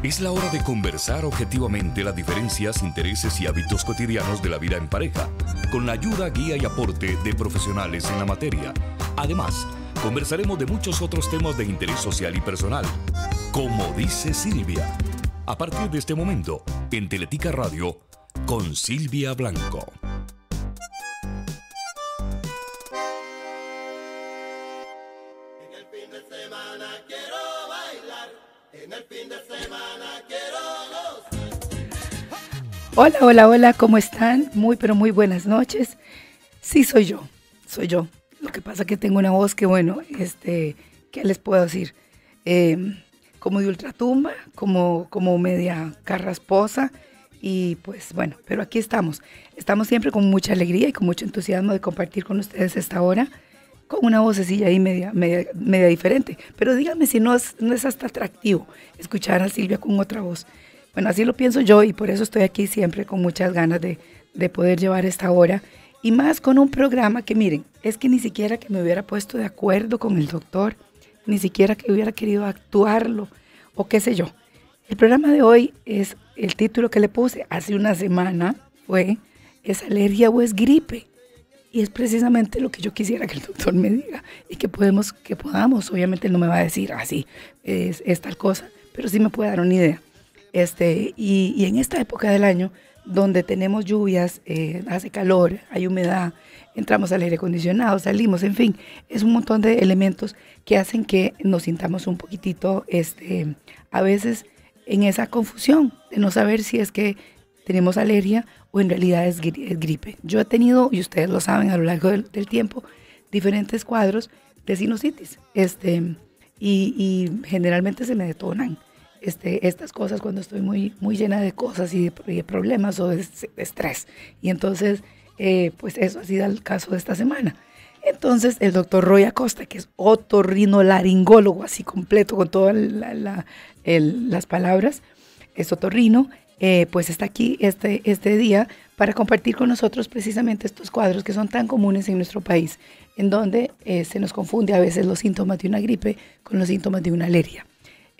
Es la hora de conversar objetivamente las diferencias, intereses y hábitos cotidianos de la vida en pareja, con la ayuda, guía y aporte de profesionales en la materia. Además, conversaremos de muchos otros temas de interés social y personal. Como dice Silvia, a partir de este momento, en Teletica Radio, con Silvia Blanco. Hola, hola, hola, ¿cómo están? Muy, pero muy buenas noches. Sí, soy yo. Lo que pasa es que tengo una voz que, bueno, ¿qué les puedo decir? Como de ultratumba, como media carrasposa y pues bueno, pero aquí estamos. Estamos siempre con mucha alegría y con mucho entusiasmo de compartir con ustedes esta hora con una vocecilla ahí media diferente. Pero díganme si no es hasta atractivo escuchar a Silvia con otra voz. Bueno, así lo pienso yo y por eso estoy aquí siempre con muchas ganas de poder llevar esta hora y más con un programa que miren, es que ni siquiera que me hubiera puesto de acuerdo con el doctor, ni siquiera que hubiera querido actuarlo o qué sé yo. El programa de hoy es el título que le puse hace una semana fue ¿es alergia o es gripe? Y es precisamente lo que yo quisiera que el doctor me diga y que podamos, obviamente él no me va a decir así, es tal cosa, pero sí me puede dar una idea. Y en esta época del año, donde tenemos lluvias, hace calor, hay humedad, entramos al aire acondicionado, salimos, en fin, es un montón de elementos que hacen que nos sintamos un poquitito, a veces en esa confusión de no saber si es que tenemos alergia o en realidad es gripe. Yo he tenido, y ustedes lo saben a lo largo del tiempo, diferentes cuadros de sinusitis, y generalmente se me detonan. Estas cosas cuando estoy muy, muy llena de cosas y de problemas o de estrés. Y entonces, pues eso ha sido el caso de esta semana. Entonces, el doctor Roy Acosta, que es otorrinolaringólogo, así completo, con todas las palabras, es otorrino, pues está aquí este día para compartir con nosotros precisamente estos cuadros que son tan comunes en nuestro país, en donde se nos confunde a veces los síntomas de una gripe con los síntomas de una alergia.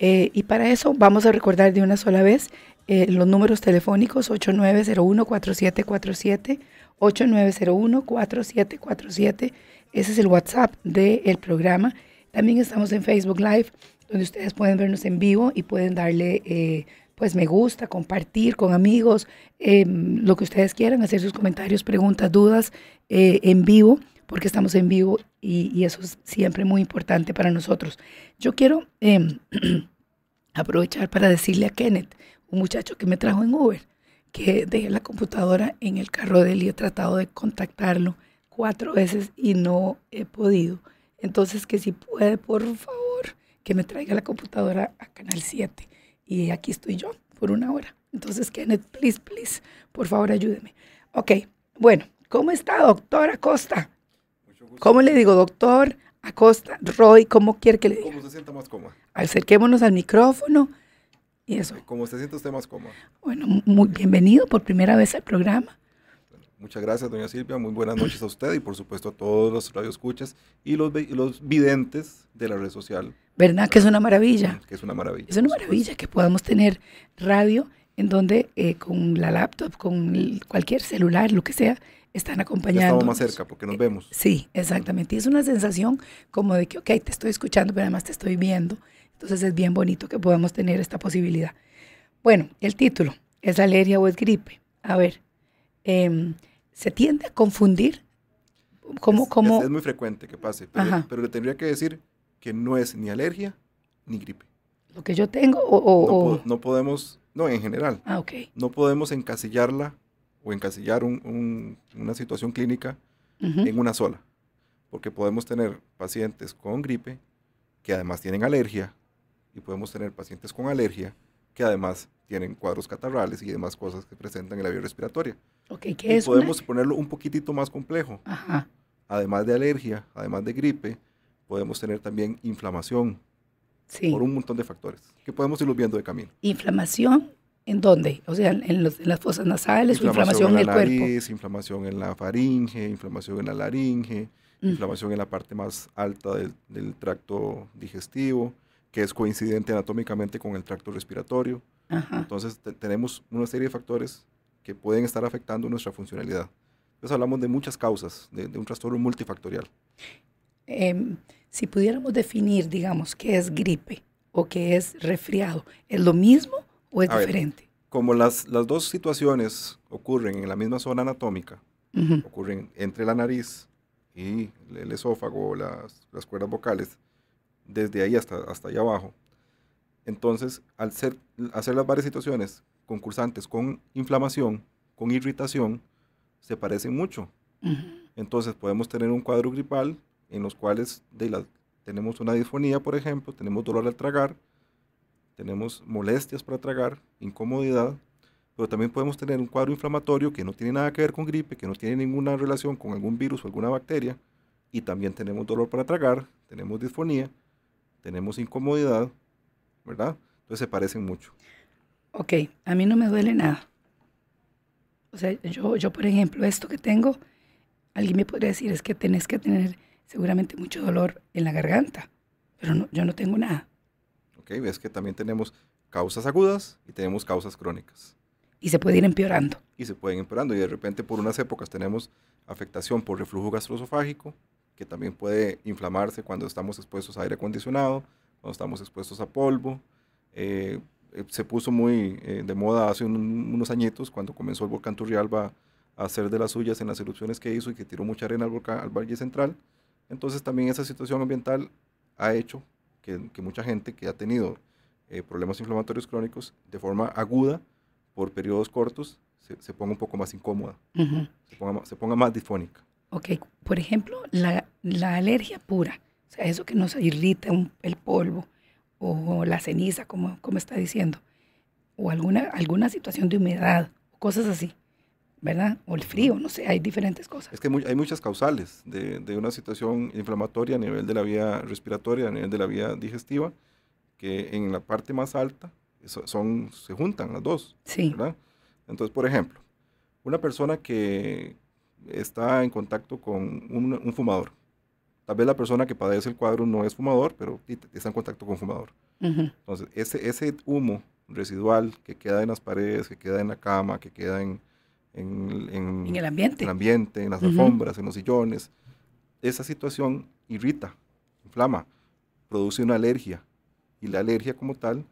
Y para eso vamos a recordar de una sola vez los números telefónicos 8901-4747, 8901-4747, ese es el WhatsApp del programa. También estamos en Facebook Live, donde ustedes pueden vernos en vivo y pueden darle pues me gusta, compartir con amigos, lo que ustedes quieran, hacer sus comentarios, preguntas, dudas en vivo, porque estamos en vivo y eso es siempre muy importante para nosotros. Yo quiero aprovechar para decirle a Kenneth, un muchacho que me trajo en Uber, que dejé la computadora en el carro de él y he tratado de contactarlo 4 veces y no he podido. Entonces, que si puede, por favor, que me traiga la computadora a Canal 7. Y aquí estoy yo por 1 hora. Entonces, Kenneth, please, please, por favor, ayúdeme. Ok, bueno, ¿cómo está, doctora Acosta? ¿Cómo le digo, doctor Acosta, Roy? ¿Cómo quiere que le diga? Como se sienta más cómoda. Acerquémonos al micrófono y eso. Como se sienta usted más cómoda. Bueno, muy bienvenido por primera vez al programa. Muchas gracias, doña Silvia. Muy buenas noches a usted y por supuesto a todos los radioescuchas y los videntes de la red social. ¿Verdad que es una maravilla? Que es una maravilla. Es una maravilla que podamos tener radio en donde con la laptop, con cualquier celular, lo que sea, están acompañando. Estamos más cerca porque nos vemos. Sí, exactamente. Y es una sensación como de que, ok, te estoy escuchando, pero además te estoy viendo. Entonces es bien bonito que podamos tener esta posibilidad. Bueno, el título, ¿es alergia o es gripe? A ver, ¿se tiende a confundir? Es muy frecuente que pase, pero le tendría que decir que no es ni alergia ni gripe. ¿Lo que yo tengo No, en general. Ah, ok. No podemos encasillarla o encasillar una situación clínica en una sola, porque podemos tener pacientes con gripe que además tienen alergia y podemos tener pacientes con alergia que además tienen cuadros catarrales y demás cosas que presentan en la vía respiratoria. Okay, ¿qué es? Podemos ponerlo un poquitito más complejo. Ajá. Además de alergia, además de gripe, podemos tener también inflamación por un montón de factores que podemos irlos viendo de camino. ¿Inflamación? ¿En dónde? O sea, en las fosas nasales, inflamación en el cuerpo. Inflamación en la faringe, inflamación en la laringe, inflamación en la parte más alta del tracto digestivo, que es coincidente anatómicamente con el tracto respiratorio. Ajá. Entonces tenemos una serie de factores que pueden estar afectando nuestra funcionalidad. Entonces hablamos de muchas causas, de un trastorno multifactorial. Si pudiéramos definir, digamos, qué es gripe o qué es resfriado, ¿es lo mismo o es diferente? Como las dos situaciones ocurren en la misma zona anatómica, uh-huh, ocurren entre la nariz y el esófago, las cuerdas vocales, desde ahí hasta allá abajo. Entonces, al hacer las varias situaciones concursantes con inflamación, con irritación, se parecen mucho. Uh-huh. Entonces, podemos tener un cuadro gripal en los cuales tenemos una disfonía, por ejemplo, tenemos dolor al tragar, tenemos molestias para tragar, incomodidad, pero también podemos tener un cuadro inflamatorio que no tiene nada que ver con gripe, que no tiene ninguna relación con algún virus o alguna bacteria, y también tenemos dolor para tragar, tenemos disfonía, tenemos incomodidad, ¿verdad? Entonces se parecen mucho. Ok, a mí no me duele nada. O sea, yo por ejemplo, esto que tengo, alguien me podría decir, es que tenés que tener seguramente mucho dolor en la garganta, pero no, yo no tengo nada. Ok, ves que también tenemos causas agudas y tenemos causas crónicas. Y se puede ir empeorando. Y se pueden empeorando. Y de repente por unas épocas tenemos afectación por reflujo gastroesofágico, que también puede inflamarse cuando estamos expuestos a aire acondicionado, cuando estamos expuestos a polvo. Se puso muy de moda hace unos añitos cuando comenzó el volcán Turrialba a hacer de las suyas en las erupciones que hizo y que tiró mucha arena al Valle Central. Entonces también esa situación ambiental ha hecho que mucha gente que ha tenido problemas inflamatorios crónicos de forma aguda, por periodos cortos, se ponga un poco más incómoda, uh-huh, se ponga más disfónica. Ok, por ejemplo, la alergia pura, o sea, eso que nos irrita el polvo o la ceniza, como está diciendo, o alguna situación de humedad, cosas así, ¿verdad? O el frío, no sé, hay diferentes cosas. Es que hay muchas causales de una situación inflamatoria a nivel de la vía respiratoria, a nivel de la vía digestiva, que en la parte más alta, se juntan las dos, sí, ¿verdad? Entonces, por ejemplo, una persona que está en contacto con un fumador, tal vez la persona que padece el cuadro no es fumador, pero está en contacto con fumador. Uh-huh. Entonces, ese humo residual que queda en las paredes, que queda en la cama, que queda en el ambiente, en las, uh-huh, alfombras, en los sillones, esa situación irrita, inflama, produce una alergia, y la alergia como tal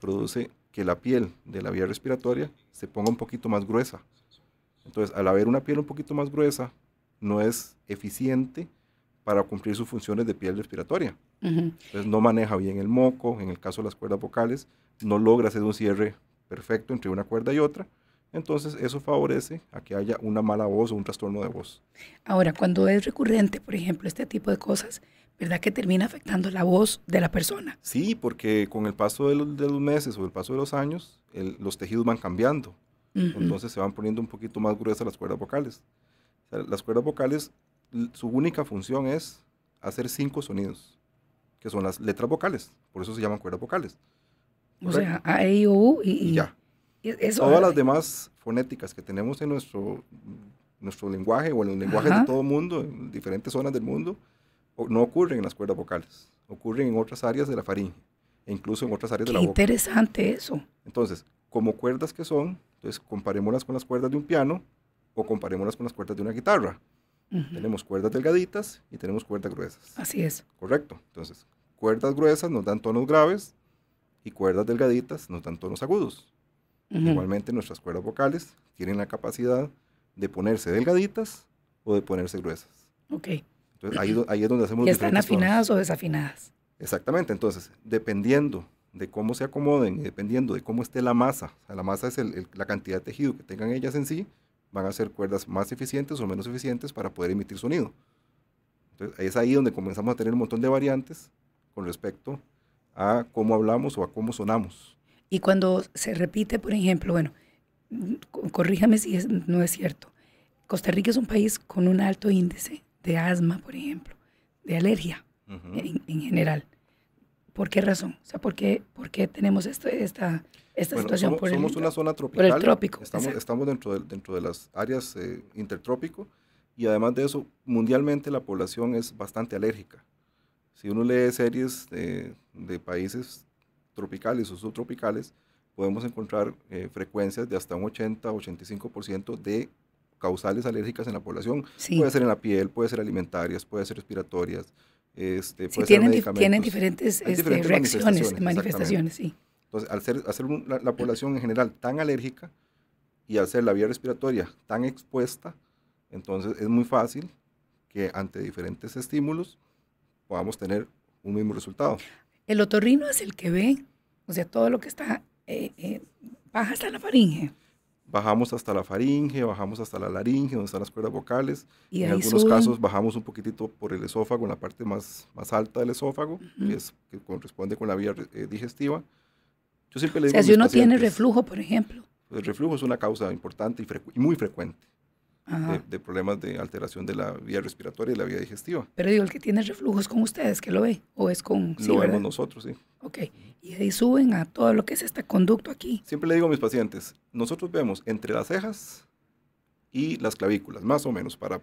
produce que la piel de la vía respiratoria se ponga un poquito más gruesa. Entonces, al haber una piel un poquito más gruesa, no es eficiente para cumplir sus funciones de piel respiratoria. Uh-huh. Entonces, no maneja bien el moco, en el caso de las cuerdas vocales, no logra hacer un cierre perfecto entre una cuerda y otra. Entonces, eso favorece a que haya una mala voz o un trastorno de voz. Ahora, cuando es recurrente, por ejemplo, este tipo de cosas, ¿verdad que termina afectando la voz de la persona? Sí, porque con el paso de los meses o el paso de los años, los tejidos van cambiando. Uh-huh. Entonces se van poniendo un poquito más gruesas las cuerdas vocales. O sea, las cuerdas vocales, su única función es hacer 5 sonidos, que son las letras vocales. Por eso se llaman cuerdas vocales. ¿Correcto? O sea, A, E, I, O, U y ya. Eso, todas las demás fonéticas que tenemos en nuestro lenguaje o en los lenguajes, ajá, de todo el mundo, en diferentes zonas del mundo, no ocurren en las cuerdas vocales, ocurren en otras áreas de la faringe, e incluso en otras áreas de la boca. Interesante eso. Entonces, como cuerdas que son, entonces comparémoslas con las cuerdas de un piano o comparémoslas con las cuerdas de una guitarra. Uh-huh. Tenemos cuerdas delgaditas y tenemos cuerdas gruesas. Así es. Correcto. Entonces, cuerdas gruesas nos dan tonos graves y cuerdas delgaditas nos dan tonos agudos. Uh-huh. Igualmente, nuestras cuerdas vocales tienen la capacidad de ponerse delgaditas o de ponerse gruesas. Ok. Entonces, ahí es donde hacemos... ¿Y están afinadas o desafinadas? Exactamente, entonces, dependiendo de cómo se acomoden y dependiendo de cómo esté la masa, o sea, la masa es la cantidad de tejido que tengan ellas en sí, van a ser cuerdas más eficientes o menos eficientes para poder emitir sonido. Entonces, es ahí donde comenzamos a tener un montón de variantes con respecto a cómo hablamos o a cómo sonamos. Y cuando se repite, por ejemplo, bueno, corríjame si no es cierto, Costa Rica es un país con un alto índice de asma, por ejemplo, de alergia, uh-huh, en general. ¿Por qué razón? O sea, ¿por qué tenemos esta situación? Somos una zona tropical. Por el trópico. Estamos dentro de las áreas intertrópico, y además de eso, mundialmente la población es bastante alérgica. Si uno lee series de países tropicales o subtropicales, podemos encontrar frecuencias de hasta un 80 o 85% de causales alérgicas en la población. Sí. Puede ser en la piel, puede ser alimentarias, puede ser respiratorias. Sí, puede ser medicamentos. Tienen diferentes, diferentes reacciones, manifestaciones. Sí. Entonces, al ser, la población en general tan alérgica y al ser la vía respiratoria tan expuesta, entonces es muy fácil que ante diferentes estímulos podamos tener un mismo resultado. El otorrino es el que ve, o sea, todo lo que está... baja hasta la faringe. Bajamos hasta la faringe, bajamos hasta la laringe, donde están las cuerdas vocales. Y en algunos casos bajamos un poquitito por el esófago, en la parte más alta del esófago, que corresponde con la vía digestiva. Yo siempre le digo, o sea, si uno tiene reflujo, por ejemplo. Pues el reflujo es una causa importante y, muy frecuente de problemas de alteración de la vía respiratoria y la vía digestiva. Pero digo, el que tiene reflujo es con ustedes, que lo ve, o es con... Sí, lo vemos nosotros, sí. Ok, y ahí suben a todo lo que es este conducto aquí. Siempre le digo a mis pacientes, nosotros vemos entre las cejas y las clavículas, más o menos, para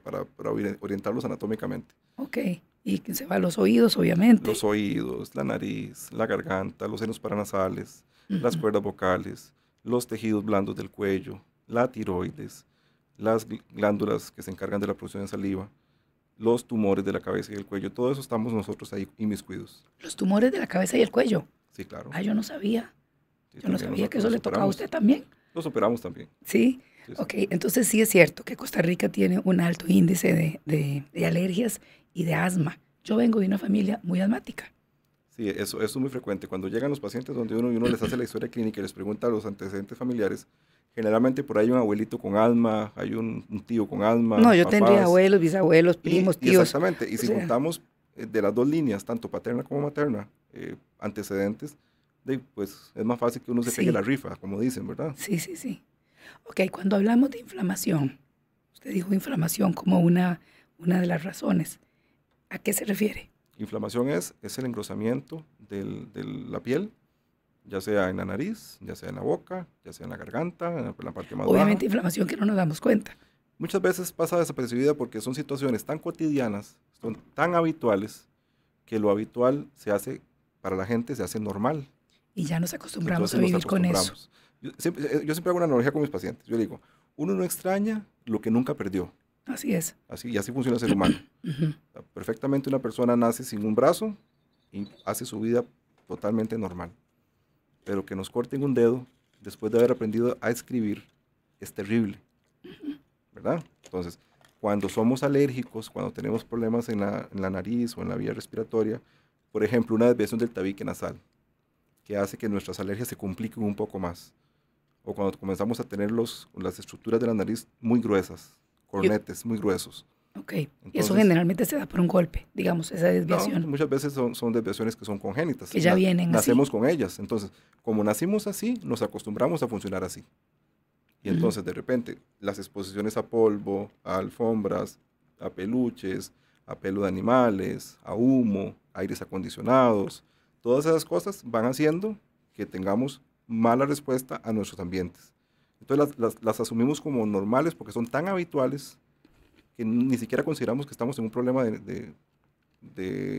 orientarlos anatómicamente. Ok, y se va a los oídos, obviamente. Los oídos, la nariz, la garganta, los senos paranasales, las cuerdas vocales, los tejidos blandos del cuello, la tiroides, las glándulas que se encargan de la producción de saliva, los tumores de la cabeza y el cuello, todo eso estamos nosotros ahí inmiscuidos. ¿Los tumores de la cabeza y el cuello? Sí, claro. Ah, yo no sabía. Sí, yo no sabía que eso le tocaba a usted también. Los operamos también. ¿Sí? Sí, ok, sí. Entonces sí es cierto que Costa Rica tiene un alto índice de alergias y de asma. Yo vengo de una familia muy asmática. Sí, eso es muy frecuente. Cuando llegan los pacientes donde uno les hace la historia clínica y les pregunta los antecedentes familiares, generalmente por ahí hay un abuelito con asma, hay un tío con asma. No, yo tendría abuelos, bisabuelos, primos, tíos. Exactamente, y si juntamos de las dos líneas, tanto paterna como materna, antecedentes, pues es más fácil que uno se pegue la rifa, como dicen, ¿verdad? Sí, sí, sí. Ok, cuando hablamos de inflamación, usted dijo inflamación como una de las razones. ¿A qué se refiere? Inflamación es el engrosamiento de la piel, ya sea en la nariz, ya sea en la boca, ya sea en la garganta, en la parte más baja. Obviamente inflamación que no nos damos cuenta. Muchas veces pasa desapercibida porque son situaciones tan cotidianas, son tan habituales, que lo habitual se hace, para la gente se hace normal. Y ya nos acostumbramos. Entonces, a vivir con eso. Yo siempre hago una analogía con mis pacientes. Yo digo, uno no extraña lo que nunca perdió. Así es. Así, y así funciona el ser humano. Perfectamente una persona nace sin un brazo y hace su vida totalmente normal. Pero que nos corten un dedo después de haber aprendido a escribir es terrible, ¿verdad? Entonces, cuando somos alérgicos, cuando tenemos problemas en la nariz o en la vía respiratoria, por ejemplo, una desviación del tabique nasal, que hace que nuestras alergias se compliquen un poco más, o cuando comenzamos a tener las estructuras de la nariz muy gruesas, cornetes muy gruesos. Ok, entonces, y eso generalmente se da por un golpe, digamos, esa desviación. No, muchas veces son desviaciones que son congénitas. Que ya vienen nacemos así. Con ellas. Entonces, como nacimos así, nos acostumbramos a funcionar así. Y entonces, de repente, las exposiciones a polvo, a alfombras, a peluches, a pelo de animales, a humo, aires acondicionados, todas esas cosas van haciendo que tengamos mala respuesta a nuestros ambientes. Entonces, las asumimos como normales porque son tan habituales que ni siquiera consideramos que estamos en un problema de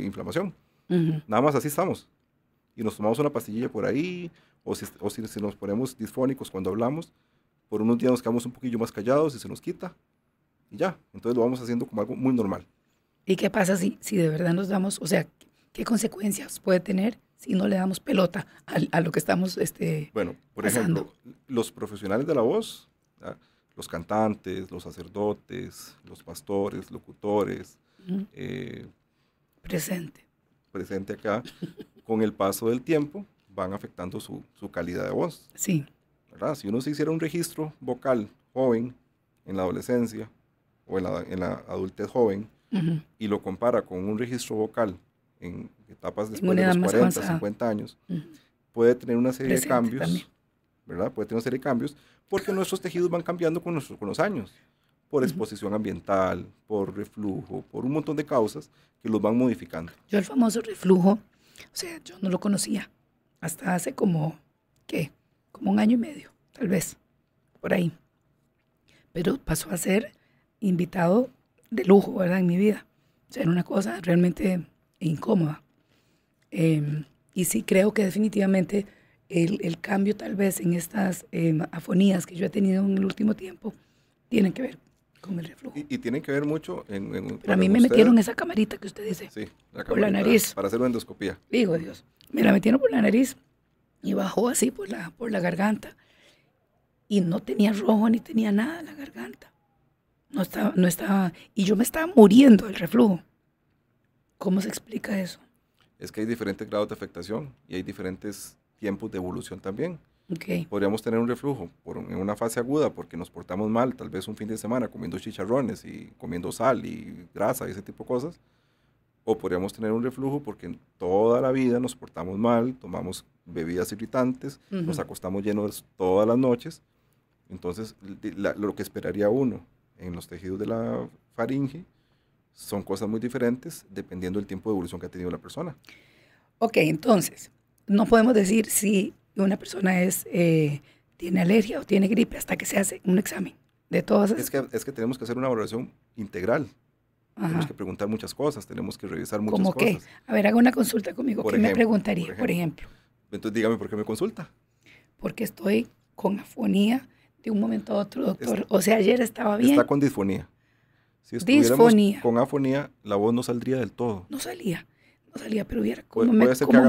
inflamación. Nada más así estamos. Y nos tomamos una pastillilla por ahí, o si nos ponemos disfónicos cuando hablamos, por unos días nos quedamos un poquillo más callados y se nos quita, y ya. Entonces lo vamos haciendo como algo muy normal. ¿Y qué pasa si de verdad nos damos, o sea, qué consecuencias puede tener si no le damos pelota a lo que estamos bueno, por ejemplo, los profesionales de la voz, ¿verdad? Los cantantes, los sacerdotes, los pastores, locutores. Presente acá, con el paso del tiempo van afectando su calidad de voz. Sí. ¿Verdad? Si uno se hiciera un registro vocal joven en la adolescencia o en la adultez joven y lo compara con un registro vocal en etapas después de los 40, 50 años, puede tener una serie de cambios. ¿Verdad? Puede tener una serie de cambios porque nuestros tejidos van cambiando con los años, por exposición ambiental, por reflujo, por un montón de causas que los van modificando. Yo el famoso reflujo, o sea, yo no lo conocía hasta hace como, ¿qué? Como un año y medio, tal vez, por ahí. Pero pasó a ser invitado de lujo, ¿verdad? En mi vida. O sea, era una cosa realmente incómoda. Y sí creo que definitivamente el cambio tal vez en estas afonías que yo he tenido en el último tiempo tienen que ver con el reflujo. Y tienen que ver mucho en pero a mí me metieron esa camarita que usted dice, sí, la por la nariz. Para hacer una endoscopía. Digo, Dios, me la metieron por la nariz y bajó así por la garganta. Y no tenía rojo ni tenía nada en la garganta. No estaba, y yo me estaba muriendo del reflujo. ¿Cómo se explica eso? Es que hay diferentes grados de afectación y hay diferentes tiempos de evolución también. Okay. Podríamos tener un reflujo en una fase aguda porque nos portamos mal, tal vez un fin de semana comiendo chicharrones y comiendo sal y grasa y ese tipo de cosas. O podríamos tener un reflujo porque toda la vida nos portamos mal, tomamos bebidas irritantes, nos acostamos llenos todas las noches. Entonces, lo que esperaría uno en los tejidos de la faringe son cosas muy diferentes dependiendo del tiempo de evolución que ha tenido la persona. Ok, entonces, no podemos decir si una persona tiene alergia o tiene gripe hasta que se hace un examen de todas esas. Es que tenemos que hacer una valoración integral. Ajá. Tenemos que preguntar muchas cosas, tenemos que revisar muchas cosas. ¿Cómo qué? A ver, haga una consulta conmigo. ¿Qué me preguntaría, por ejemplo? Entonces dígame, ¿por qué me consulta? Porque estoy con afonía de un momento a otro, doctor. O sea, ayer estaba bien. Está con disfonía. Si estuviéramos con afonía, la voz no saldría del todo. No salía, pero viera cómo me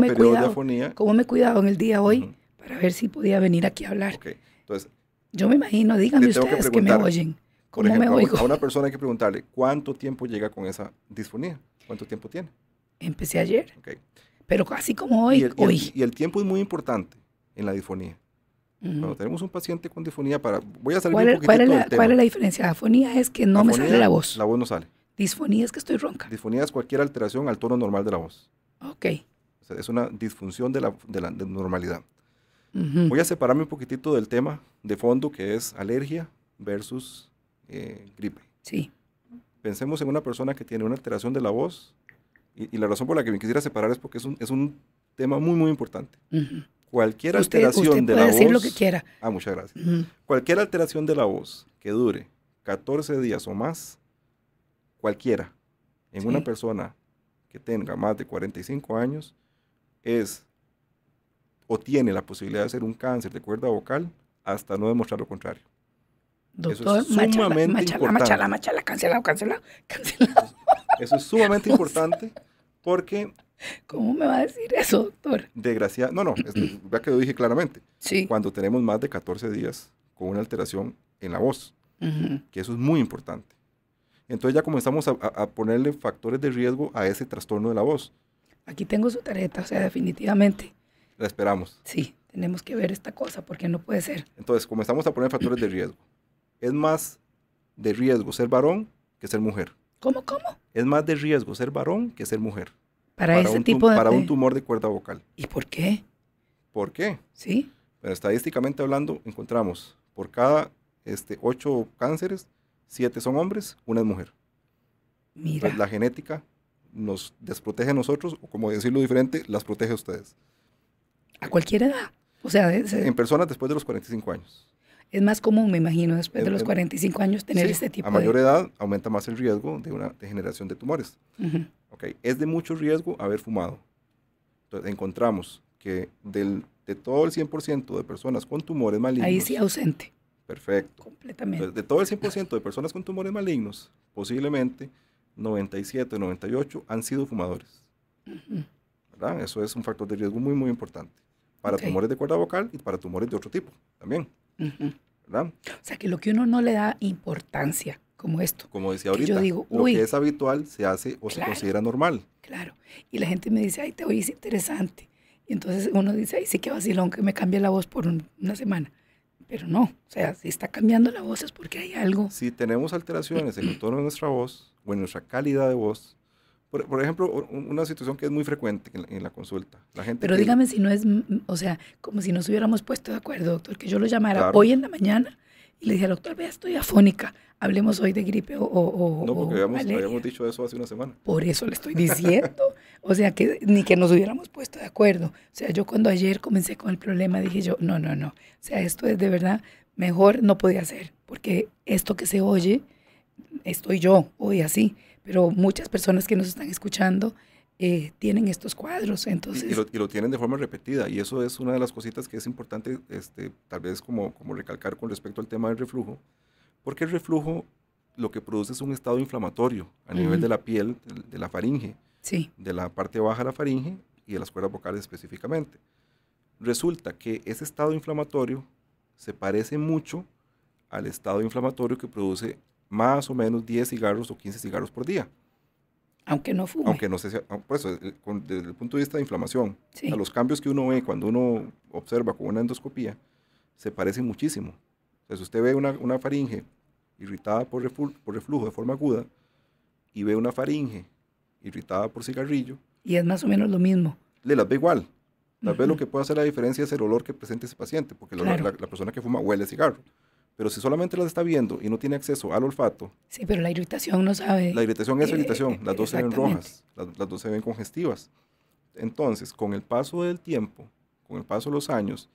he cuidado en el día hoy para ver si podía venir aquí a hablar. Okay. Entonces, yo me imagino, díganme ustedes que me oyen. Por ejemplo, a una persona hay que preguntarle, ¿cuánto tiempo llega con esa disfonía? ¿Cuánto tiempo tiene? Empecé ayer, okay. Pero así como hoy. Y el tiempo es muy importante en la disfonía. Cuando tenemos un paciente con disfonía, voy a salir un poquitito del tema. ¿Cuál es la diferencia? Afonía es que no me sale la voz. La voz no sale. Disfonía es que estoy ronca. Disfonía es cualquier alteración al tono normal de la voz. Ok. O sea, es una disfunción de la normalidad. Voy a separarme un poquitito del tema de fondo que es alergia versus... gripe. Sí. Pensemos en una persona que tiene una alteración de la voz y la razón por la que me quisiera separar es porque es un tema muy, muy importante. Cualquier alteración de la voz... Usted puede decir lo que quiera. Ah, muchas gracias. Cualquier alteración de la voz que dure 14 días o más, cualquiera, en una persona que tenga más de 45 años, o tiene la posibilidad de ser un cáncer de cuerda vocal hasta no demostrar lo contrario. Doctor, eso es sumamente importante. Cancelado. Eso es sumamente importante porque... ¿Cómo me va a decir eso, doctor? Desgraciadamente, ya que lo dije claramente. Sí. Cuando tenemos más de 14 días con una alteración en la voz, que eso es muy importante. Entonces ya comenzamos a ponerle factores de riesgo a ese trastorno de la voz. Aquí tengo su tarjeta, o sea, definitivamente. La esperamos. Sí, tenemos que ver esta cosa porque no puede ser. Entonces comenzamos a poner factores de riesgo. Es más de riesgo ser varón que ser mujer. ¿Cómo? Es más de riesgo ser varón que ser mujer. Para un tumor de cuerda vocal. ¿Y por qué? ¿Por qué? Sí. Pero estadísticamente hablando, encontramos por cada 8 cánceres, 7 son hombres, 1 es mujer. Mira. Pues la genética nos desprotege a nosotros, o como decirlo diferente, las protege a ustedes. ¿A cualquier edad? O sea, en personas después de los 45 años. Es más común, me imagino, después de los 45 años tener este tipo de... A mayor edad aumenta más el riesgo de una degeneración de tumores. Okay. Es de mucho riesgo haber fumado. Entonces encontramos que de todo el 100% de personas con tumores malignos... Ahí sí ausente. Perfecto. Completamente. Entonces, de todo el 100% de personas con tumores malignos, posiblemente 97, 98 han sido fumadores. ¿Verdad? Eso es un factor de riesgo muy, muy importante. Para tumores de cuerda vocal y para tumores de otro tipo también. ¿Verdad? O sea, que lo que uno no le da importancia, como esto. Como decía ahorita, yo digo, lo que es habitual se hace o se considera normal. Claro, y la gente me dice, ay, te oís interesante. Y entonces uno dice, ay, sí que vacilón que me cambie la voz por una semana. Pero no, o sea, si está cambiando la voz es porque hay algo. Si tenemos alteraciones en el tono de nuestra voz o en nuestra calidad de voz, por ejemplo, una situación que es muy frecuente en la consulta. La gente pero dígame si no es, o sea, como si nos hubiéramos puesto de acuerdo, doctor, que yo lo llamara hoy en la mañana y le dije al doctor, vea, estoy afónica, hablemos hoy de gripe o no, porque habíamos dicho eso hace una semana. Por eso le estoy diciendo, o sea, que ni que nos hubiéramos puesto de acuerdo. O sea, yo cuando ayer comencé con el problema dije yo, no. O sea, esto es de verdad, mejor no podía ser, porque esto que se oye, estoy yo hoy así. Pero muchas personas que nos están escuchando tienen estos cuadros. Entonces, y lo tienen de forma repetida, y eso es una de las cositas que es importante, tal vez como recalcar con respecto al tema del reflujo, porque el reflujo lo que produce es un estado inflamatorio a nivel de la piel, de la faringe, sí, de la parte baja de la faringe y de las cuerdas vocales específicamente. Resulta que ese estado inflamatorio se parece mucho al estado inflamatorio que produce más o menos 10 cigarros o 15 cigarros por día. Aunque no fume. Aunque no se, pues, desde el punto de vista de inflamación, sí, a los cambios que uno ve cuando uno observa con una endoscopía, se parecen muchísimo. Entonces usted ve una faringe irritada por reflujo de forma aguda y ve una faringe irritada por cigarrillo. Y es más o menos lo mismo. Le las ve igual. Tal vez lo que puede hacer la diferencia es el olor que presenta ese paciente, porque claro, la persona que fuma huele cigarro. Pero si solamente las está viendo y no tiene acceso al olfato... Sí, pero la irritación no sabe... La irritación es irritación, las dos se ven rojas, las dos se ven congestivas. Entonces, con el paso del tiempo, con el paso de los años,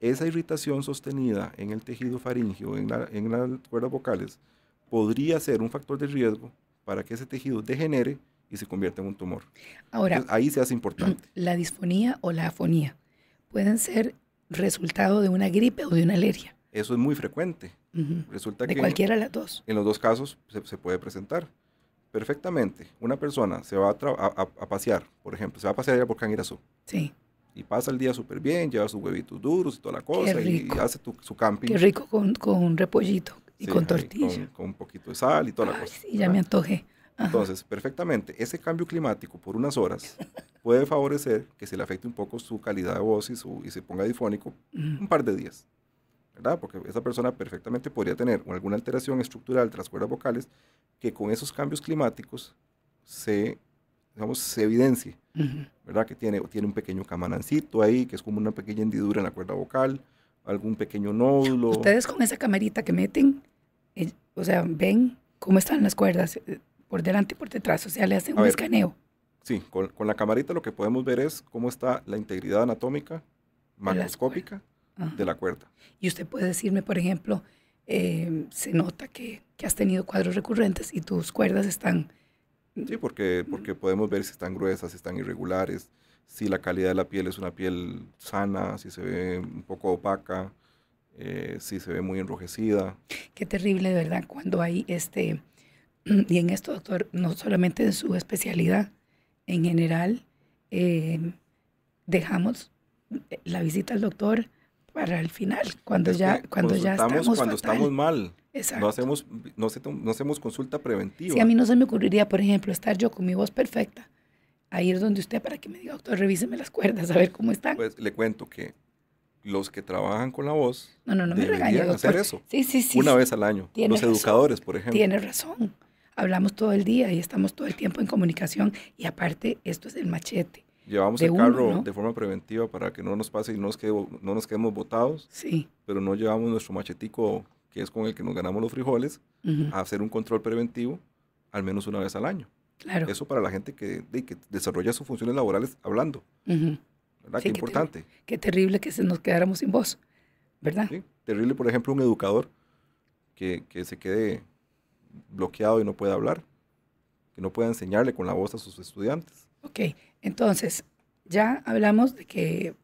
esa irritación sostenida en el tejido faríngeo, en las cuerdas vocales, podría ser un factor de riesgo para que ese tejido degenere y se convierta en un tumor. Ahora, entonces, ahí se hace importante. La disfonía o la afonía pueden ser resultado de una gripe o de una alergia. Eso es muy frecuente. Resulta que cualquiera de las dos. En los dos casos se puede presentar perfectamente. Una persona se va a pasear, por ejemplo, se va a pasear allá por Cangirazú. Sí. Y pasa el día súper bien, lleva sus huevitos duros y toda la cosa, y hace su camping. Qué rico con repollito y sí, con tortilla. Con un poquito de sal y toda la cosa. Sí, ya me antojé. Ajá. Entonces, perfectamente, ese cambio climático por unas horas puede favorecer que se le afecte un poco su calidad de voz y se ponga difónico un par de días, ¿verdad? Porque esa persona perfectamente podría tener alguna alteración estructural de las cuerdas vocales que con esos cambios climáticos se evidencie, ¿verdad? Que tiene un pequeño camarancito ahí, que es como una pequeña hendidura en la cuerda vocal, algún pequeño nódulo. Ustedes con esa camarita que meten, o sea, ven cómo están las cuerdas por delante y por detrás, o sea, le hacen un escaneo. Sí, con la camarita lo que podemos ver es cómo está la integridad anatómica, macroscópica, de la cuerda. Y usted puede decirme, por ejemplo, se nota que has tenido cuadros recurrentes y tus cuerdas están... Sí, porque podemos ver si están gruesas, si están irregulares, si la calidad de la piel es una piel sana, si se ve un poco opaca, si se ve muy enrojecida. Qué terrible, de verdad, cuando hay y en esto, doctor, no solamente en su especialidad, en general, dejamos la visita al doctor para el final, cuando ya estamos mal. Exacto. No hacemos consulta preventiva. Sí, a mí no se me ocurriría, por ejemplo, estar yo con mi voz perfecta, a ir donde usted para que me diga, doctor, revíseme las cuerdas, a ver cómo están. Pues le cuento que los que trabajan con la voz no me regañe, hacer eso una vez al año. Los educadores, por ejemplo. Tiene razón. Hablamos todo el día y estamos todo el tiempo en comunicación, y aparte esto es el machete. Llevamos el carro de forma preventiva para que no nos pase y no nos quedemos botados, sí, pero no llevamos nuestro machetico, que es con el que nos ganamos los frijoles, a hacer un control preventivo al menos una vez al año. Claro. Eso para la gente que desarrolla sus funciones laborales hablando. ¿Verdad? Sí, qué importante. Qué terrible que nos quedáramos sin voz, ¿verdad? Sí, terrible, por ejemplo, un educador que se quede bloqueado y no pueda hablar, que no pueda enseñarle con la voz a sus estudiantes. Ok, entonces, ya hablamos de que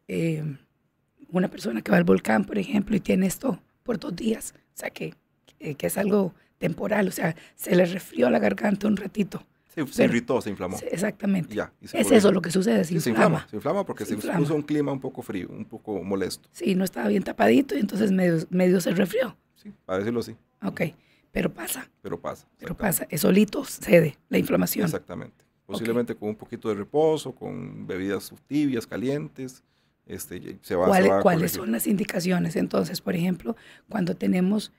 una persona que va al volcán, por ejemplo, y tiene esto por 2 días, o sea, que es algo temporal, o sea, se le resfrió la garganta un ratito. Se irritó, se inflamó. Exactamente. Ya, es eso lo que sucede, se inflama porque se puso un clima un poco frío, un poco molesto. Sí, no estaba bien tapadito y entonces medio se resfrió. Sí, para decirlo así. Ok, pero pasa. Pero pasa, es solito cede la inflamación. Exactamente. Posiblemente con un poquito de reposo, con bebidas tibias, calientes, ¿Cuáles son las indicaciones? Entonces, por ejemplo, cuando tenemos,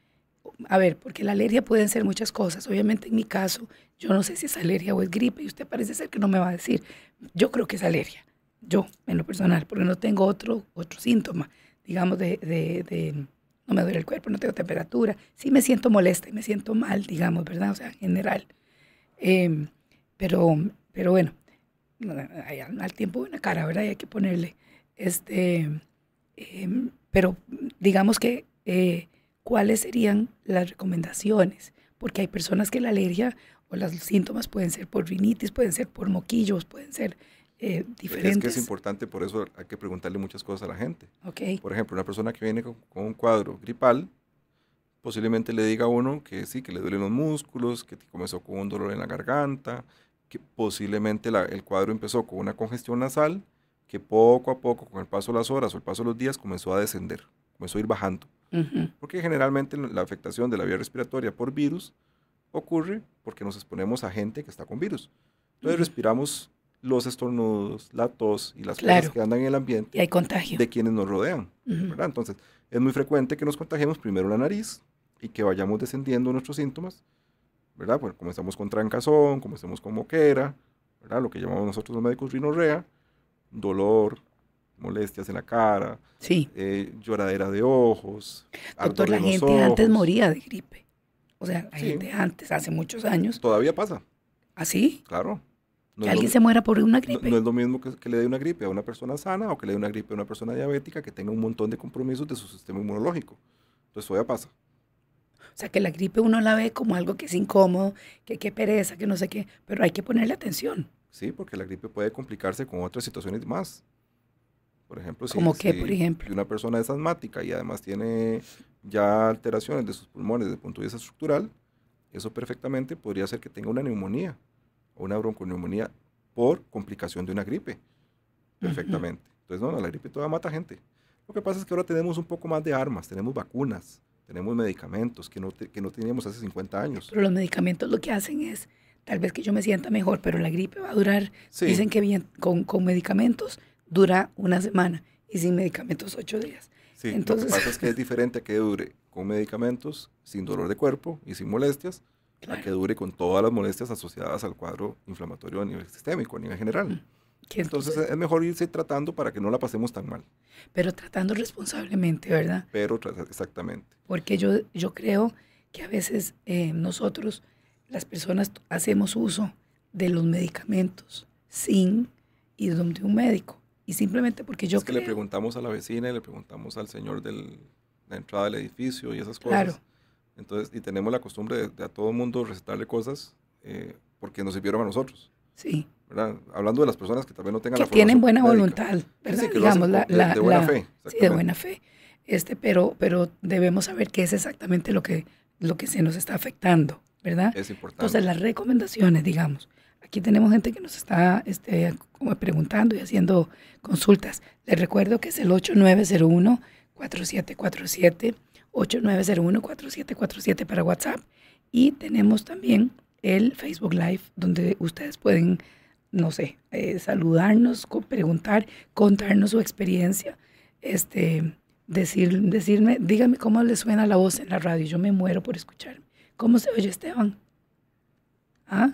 a ver, porque la alergia pueden ser muchas cosas. Obviamente en mi caso, yo no sé si es alergia o es gripe, y usted parece ser que no me va a decir. Yo creo que es alergia, yo, en lo personal, porque no tengo otro síntoma, digamos, no me duele el cuerpo, no tengo temperatura. Sí me siento molesta y me siento mal, digamos, ¿verdad? O sea, en general. Pero bueno, al tiempo de una cara, ¿verdad? Y hay que ponerle, pero digamos que, ¿cuáles serían las recomendaciones? Porque hay personas que la alergia o los síntomas pueden ser por rinitis, pueden ser por moquillos, pueden ser diferentes. Es que es importante, por eso hay que preguntarle muchas cosas a la gente. Okay. Por ejemplo, una persona que viene con un cuadro gripal, posiblemente le diga a uno que sí, que le duelen los músculos, que comenzó con un dolor en la garganta, que posiblemente el cuadro empezó con una congestión nasal, que poco a poco, con el paso de las horas o el paso de los días, comenzó a descender, comenzó a ir bajando. Uh-huh. Porque generalmente la afectación de la vía respiratoria por virus ocurre porque nos exponemos a gente que está con virus. Entonces, uh-huh, respiramos los estornudos, la tos y las cosas que andan en el ambiente. Y hay contagio de quienes nos rodean. Uh-huh. ¿Verdad? Entonces, es muy frecuente que nos contagiemos primero la nariz y que vayamos descendiendo nuestros síntomas, ¿verdad? Bueno, comenzamos con trancazón, comenzamos con moquera, ¿verdad? Lo que llamamos nosotros los médicos rinorrea, dolor, molestias en la cara, sí, lloradera de ojos. Doctor, la gente antes moría de gripe. O sea, la gente antes, hace muchos años. Todavía pasa. ¿Ah, sí? Claro. No, que alguien se muera por una gripe. No, no es lo mismo que le dé una gripe a una persona sana o que le dé una gripe a una persona diabética que tenga un montón de compromisos de su sistema inmunológico. Entonces, todavía pasa. O sea, que la gripe uno la ve como algo que es incómodo, que qué pereza, que no sé qué, pero hay que ponerle atención. Sí, porque la gripe puede complicarse con otras situaciones más. Por ejemplo, si una persona es asmática y además tiene ya alteraciones de sus pulmones desde el punto de vista estructural, eso perfectamente podría ser que tenga una neumonía o una bronconeumonía por complicación de una gripe. Perfectamente. Uh-huh. Entonces, no, la gripe toda mata gente. Lo que pasa es que ahora tenemos un poco más de armas, tenemos vacunas, tenemos medicamentos que no teníamos hace 50 años. Pero los medicamentos lo que hacen es, tal vez que yo me sienta mejor, pero la gripe va a durar, sí, dicen que bien, con medicamentos dura una semana y sin medicamentos 8 días. Sí, entonces, lo que pasa es que es diferente a que dure con medicamentos, sin dolor de cuerpo y sin molestias, claro, a que dure con todas las molestias asociadas al cuadro inflamatorio a nivel sistémico, a nivel general. Entonces es mejor irse tratando para que no la pasemos tan mal. Pero tratando responsablemente, ¿verdad? Pero exactamente. Porque yo creo que a veces nosotros, las personas, hacemos uso de los medicamentos sin ir donde un médico. Y simplemente porque yo creo... Es que le preguntamos a la vecina y le preguntamos al señor de la entrada del edificio y esas cosas. Claro. Entonces, y tenemos la costumbre de a todo mundo recetarle cosas porque nos sirvieron a nosotros. Sí. ¿Verdad? Hablando de las personas que también no tengan la formación médica. Que tienen buena voluntad, ¿verdad? Sí, que digamos, de buena fe. Sí, de buena fe. Pero debemos saber qué es exactamente lo que se nos está afectando, ¿verdad? Es importante. Entonces, las recomendaciones, digamos. Aquí tenemos gente que nos está como preguntando y haciendo consultas. Les recuerdo que es el 8901-4747, 8901-4747 para WhatsApp. Y tenemos también el Facebook Live, donde ustedes pueden, no sé, saludarnos, preguntar, contarnos su experiencia, decirme, díganme cómo les suena la voz en la radio. Yo me muero por escucharme. ¿Cómo se oye, Esteban? ¿Ah?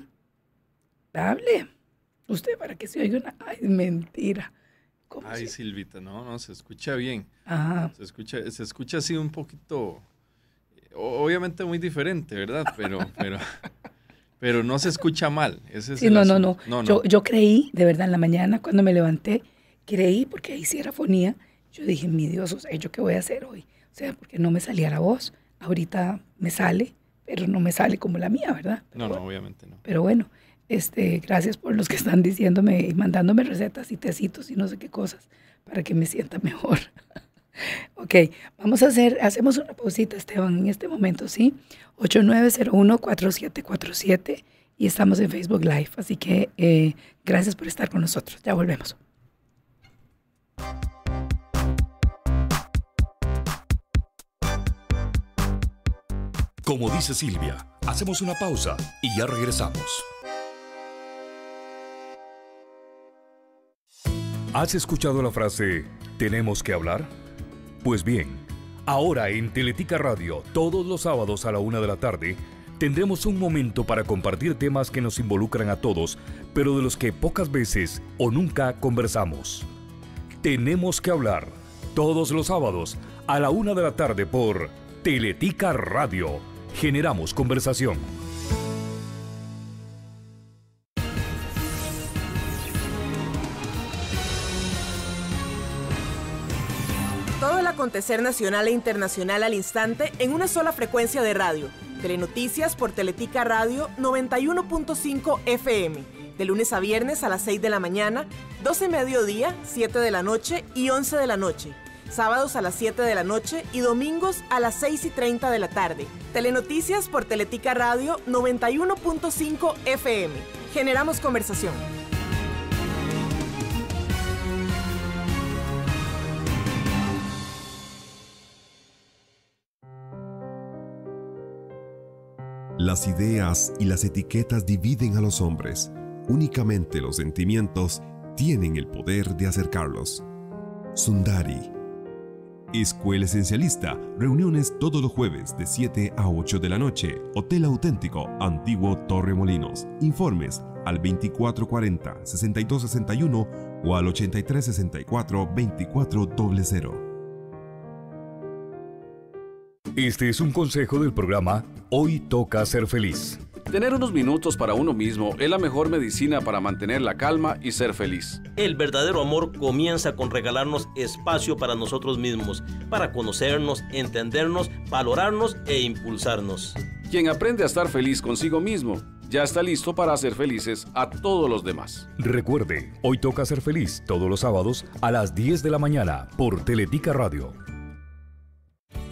Hable. Usted para que se oiga una... Ay, mentira. Ay, Silvita, no, se escucha bien. Ajá. Se escucha así un poquito, obviamente muy diferente, ¿verdad? Pero no se escucha mal. Ese es sí, no. Yo creí, de verdad, en la mañana cuando me levanté, creí, porque ahí sí era fonía, yo dije, mi Dios, o sea, ¿yo qué voy a hacer hoy? O sea, porque no me salía la voz. Ahorita me sale, pero no me sale como la mía, ¿verdad? Pero bueno, obviamente no. Pero bueno. Gracias por los que están diciéndome y mandándome recetas y tecitos y no sé qué cosas para que me sienta mejor. Ok, vamos a hacemos una pausita, Esteban, en este momento, ¿sí? 8901-4747 y estamos en Facebook Live, así que gracias por estar con nosotros, ya volvemos. Como dice Silvia, hacemos una pausa y ya regresamos. ¿Has escuchado la frase, tenemos que hablar? Pues bien, ahora en Teletica Radio, todos los sábados a la 1 de la tarde, tendremos un momento para compartir temas que nos involucran a todos, pero de los que pocas veces o nunca conversamos. Tenemos que hablar, todos los sábados a la 1 de la tarde por Teletica Radio. Generamos conversación. Acontecer nacional e internacional al instante en una sola frecuencia de radio. Telenoticias por Teletica Radio 91.5 FM, de lunes a viernes a las 6 de la mañana, 12 mediodía, 7 de la noche y 11 de la noche. Sábados a las 7 de la noche y domingos a las 6:30 de la tarde. Telenoticias por Teletica Radio 91.5 FM. Generamos conversación. Las ideas y las etiquetas dividen a los hombres. Únicamente los sentimientos tienen el poder de acercarlos. Sundari. Escuela Esencialista, reuniones todos los jueves de 7 a 8 de la noche. Hotel Auténtico, Antiguo Torremolinos. Informes al 2440-6261 o al 8364-2400. Este es un consejo del programa Hoy Toca Ser Feliz. Tener unos minutos para uno mismo es la mejor medicina para mantener la calma y ser feliz. El verdadero amor comienza con regalarnos espacio para nosotros mismos, para conocernos, entendernos, valorarnos e impulsarnos. Quien aprende a estar feliz consigo mismo, ya está listo para hacer felices a todos los demás. Recuerde, Hoy Toca Ser Feliz, todos los sábados a las 10 de la mañana por Teletica Radio.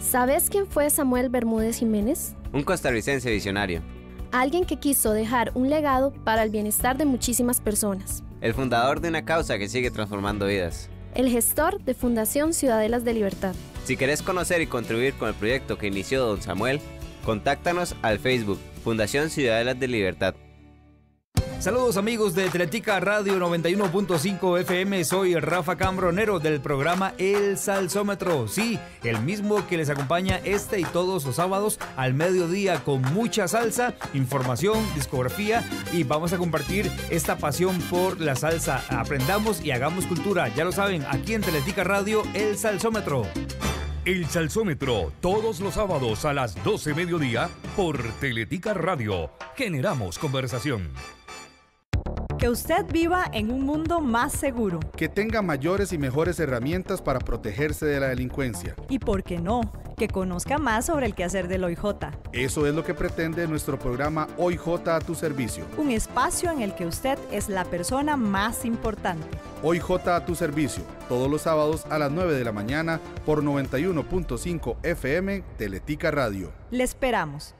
¿Sabes quién fue Samuel Bermúdez Jiménez? Un costarricense visionario. Alguien que quiso dejar un legado para el bienestar de muchísimas personas. El fundador de una causa que sigue transformando vidas. El gestor de Fundación Ciudadelas de Libertad. Si querés conocer y contribuir con el proyecto que inició don Samuel, contáctanos al Facebook Fundación Ciudadelas de Libertad. Saludos amigos de Teletica Radio 91.5 FM, soy Rafa Cambronero del programa El Salsómetro. Sí, el mismo que les acompaña este y todos los sábados al mediodía con mucha salsa, información, discografía y vamos a compartir esta pasión por la salsa. Aprendamos y hagamos cultura, ya lo saben, aquí en Teletica Radio El Salsómetro. El Salsómetro, todos los sábados a las 12 mediodía por Teletica Radio. Generamos conversación. Que usted viva en un mundo más seguro. Que tenga mayores y mejores herramientas para protegerse de la delincuencia. Y por qué no, que conozca más sobre el quehacer del OIJ. Eso es lo que pretende nuestro programa OIJ a tu servicio. Un espacio en el que usted es la persona más importante. OIJ a tu servicio, todos los sábados a las 9 de la mañana por 91.5 FM Teletica Radio. Le esperamos.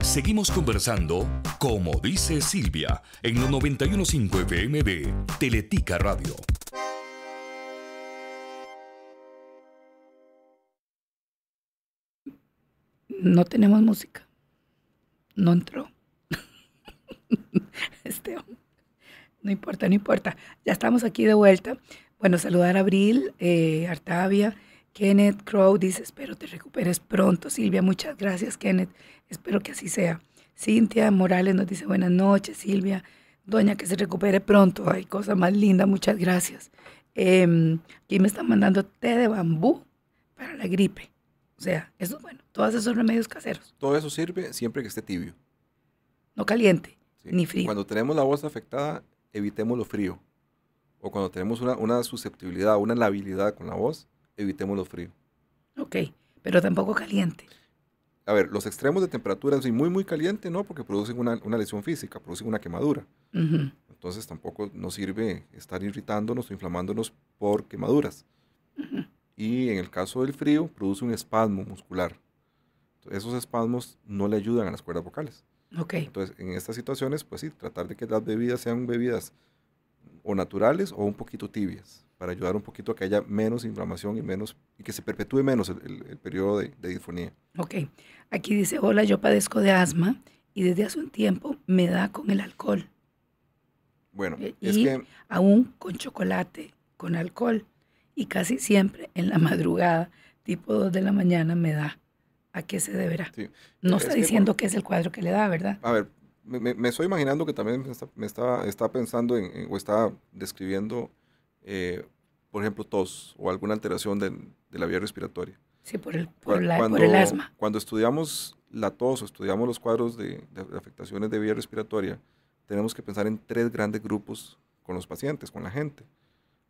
Seguimos conversando, como dice Silvia, en los 91.5 FM de Teletica Radio. No tenemos música. No entró. No importa. Ya estamos aquí de vuelta. Bueno, saludar a Abril, Artavia, Kenneth Crow dice, espero te recuperes pronto, Silvia. Muchas gracias, Kenneth. Espero que así sea. Cintia Morales nos dice, buenas noches, Silvia. Doña, que se recupere pronto. Ay, cosa más linda. Muchas gracias. Aquí me están mandando té de bambú para la gripe. O sea, eso es bueno. Todos esos remedios caseros. Todo eso sirve siempre que esté tibio. No caliente, sí, ni frío. Cuando tenemos la voz afectada, evitemos lo frío. O cuando tenemos una susceptibilidad, una labilidad con la voz, evitemos lo frío. Ok, pero tampoco caliente. A ver, los extremos de temperatura, así muy, muy caliente, no, porque producen una lesión física, producen una quemadura. Uh-huh. Entonces tampoco nos sirve estar irritándonos o inflamándonos por quemaduras. Uh-huh. Y en el caso del frío, produce un espasmo muscular. Entonces, esos espasmos no le ayudan a las cuerdas vocales. Ok. Entonces, en estas situaciones, pues sí, tratar de que las bebidas sean bebidas o naturales o un poquito tibias, para ayudar un poquito a que haya menos inflamación y menos y que se perpetúe menos el periodo de disfonía. Ok. Aquí dice, hola, yo padezco de asma y desde hace un tiempo me da con el alcohol. Bueno, es que aún con chocolate, con alcohol, y casi siempre en la madrugada, tipo 2 de la mañana me da. ¿A qué se deberá? Sí. No está diciendo que es el cuadro que le da, ¿verdad? A ver, me estoy imaginando que también está pensando o está describiendo por ejemplo, tos o alguna alteración de la vía respiratoria. Sí, por el asma. Cuando estudiamos la tos o estudiamos los cuadros de afectaciones de vía respiratoria, tenemos que pensar en tres grandes grupos con los pacientes, con la gente.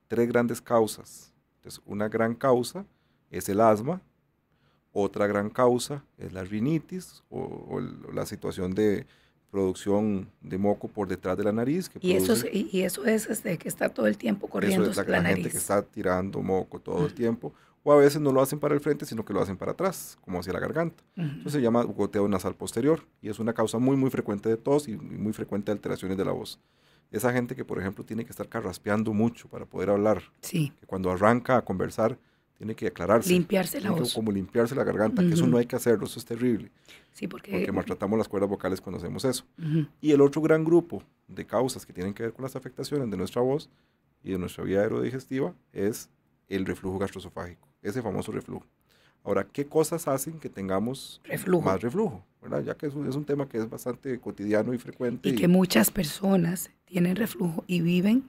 Tres grandes causas. Entonces, una gran causa es el asma, Otra gran causa es la rinitis o la situación de producción de moco por detrás de la nariz. Que eso es que está todo el tiempo corriendo la nariz. Gente que está tirando moco todo el tiempo, o a veces no lo hacen para el frente, sino que lo hacen para atrás, como hacia la garganta. Entonces se llama goteo nasal posterior y es una causa muy, muy frecuente de tos y muy frecuente de alteraciones de la voz. Esa gente que, por ejemplo, tiene que estar carraspeando mucho para poder hablar, que cuando arranca a conversar, tiene que aclararse. Limpiarse la voz. Como limpiarse la garganta, que eso no hay que hacerlo, eso es terrible. Sí, porque maltratamos las cuerdas vocales cuando hacemos eso. Y el otro gran grupo de causas que tienen que ver con las afectaciones de nuestra voz y de nuestra vía aerodigestiva es el reflujo gastroesofágico, ese famoso reflujo. Ahora, ¿qué cosas hacen que tengamos más reflujo? ¿Verdad? Ya que es un tema que es bastante cotidiano y frecuente. Y que muchas personas tienen reflujo y viven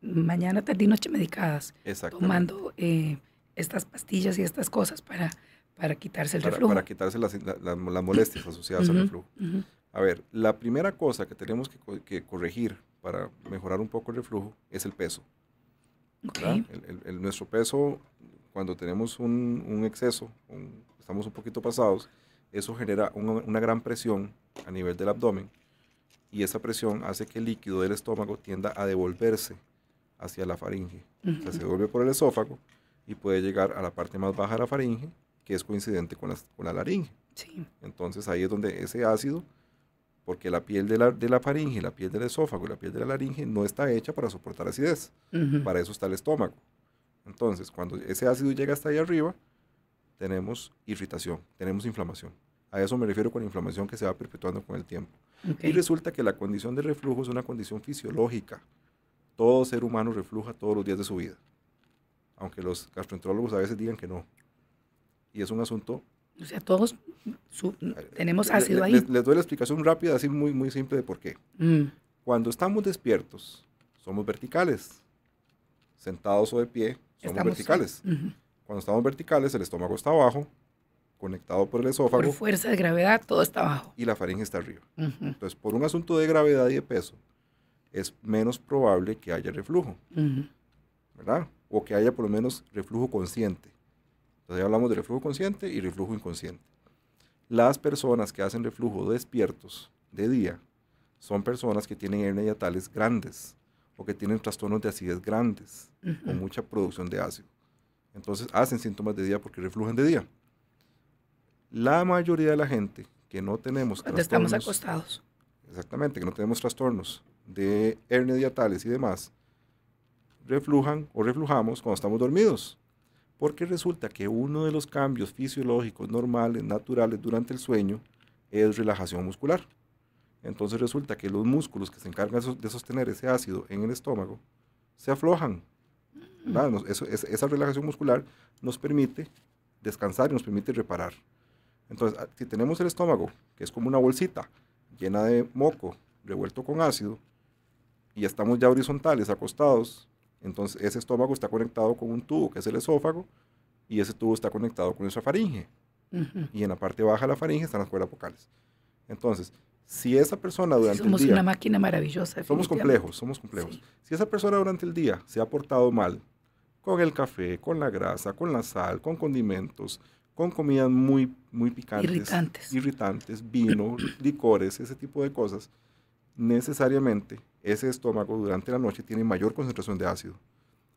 mañana, tarde y noche medicadas, tomando... estas pastillas y estas cosas para quitarse el reflujo. Para quitarse las molestias asociadas al reflujo. A ver, la primera cosa que tenemos que corregir para mejorar un poco el reflujo es el peso. Nuestro peso, cuando tenemos un exceso, estamos un poquito pasados, eso genera una gran presión a nivel del abdomen y esa presión hace que el líquido del estómago tienda a devolverse hacia la faringe. O sea, se devuelve por el esófago y puede llegar a la parte más baja de la faringe, que es coincidente con la laringe. Entonces ahí es donde ese ácido, porque la piel de la faringe, la piel del esófago y la piel de la laringe no está hecha para soportar acidez, para eso está el estómago. Entonces cuando ese ácido llega hasta ahí arriba, tenemos irritación, tenemos inflamación. A eso me refiero con inflamación que se va perpetuando con el tiempo. Y resulta que la condición de reflujo es una condición fisiológica. Todo ser humano refluja todos los días de su vida, aunque los gastroenterólogos a veces digan que no. Y es un asunto... O sea, todos tenemos ácido ahí. Les doy la explicación rápida, así muy, muy simple de por qué. Cuando estamos despiertos, somos verticales. Sentados o de pie, somos verticales. Cuando estamos verticales, el estómago está abajo, conectado por el esófago. Por fuerza de gravedad, todo está abajo. Y la faringe está arriba. Entonces, por un asunto de gravedad y de peso, es menos probable que haya reflujo. ¿Verdad? O que haya por lo menos reflujo consciente. Entonces ya hablamos de reflujo consciente y reflujo inconsciente. Las personas que hacen reflujo despiertos de día son personas que tienen hernias hiatales grandes o que tienen trastornos de acidez grandes o mucha producción de ácido. Entonces hacen síntomas de día porque reflujan de día. La mayoría de la gente que no tenemos trastornos... Estamos acostados. Exactamente, que no tenemos trastornos de hernias hiatales y demás, reflujan o reflujamos cuando estamos dormidos, porque resulta que uno de los cambios fisiológicos normales, naturales durante el sueño es relajación muscular. Entonces resulta que los músculos que se encargan de sostener ese ácido en el estómago se aflojan. Esa relajación muscular nos permite descansar y nos permite reparar. Entonces si tenemos el estómago, que es como una bolsita llena de moco revuelto con ácido, y estamos ya horizontales, acostados, entonces ese estómago está conectado con un tubo que es el esófago y ese tubo está conectado con nuestra faringe. Y en la parte baja de la faringe están las cuerdas vocales. Entonces, si esa persona durante el día... Somos una máquina maravillosa. Somos complejos, somos complejos. Sí. Si esa persona durante el día se ha portado mal con el café, con la grasa, con la sal, con condimentos, con comidas muy, muy picantes, irritantes, vino, licores, ese tipo de cosas, necesariamente ese estómago durante la noche tiene mayor concentración de ácido.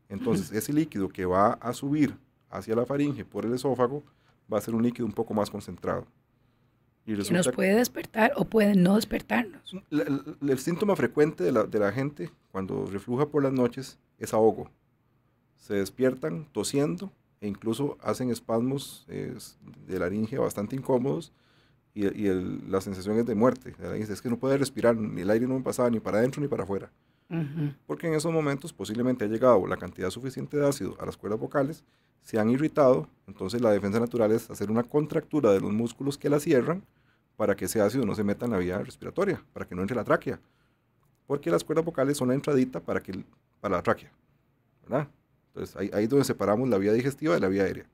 Entonces, ese líquido que va a subir hacia la faringe por el esófago va a ser un líquido un poco más concentrado. Y nos puede despertar o puede no despertarnos. El síntoma frecuente de la gente cuando refluja por las noches es ahogo. Se despiertan tosiendo e incluso hacen espasmos de laringe bastante incómodos. La sensación es de muerte. Es que no puede respirar, ni el aire no me pasaba ni para adentro ni para afuera. Porque en esos momentos posiblemente ha llegado la cantidad suficiente de ácido a las cuerdas vocales, se han irritado, entonces la defensa natural es hacer una contractura de los músculos que la cierran para que ese ácido no se meta en la vía respiratoria, para que no entre la tráquea. Porque las cuerdas vocales son la entradita para la tráquea. ¿Verdad? Entonces ahí es donde separamos la vía digestiva de la vía aérea.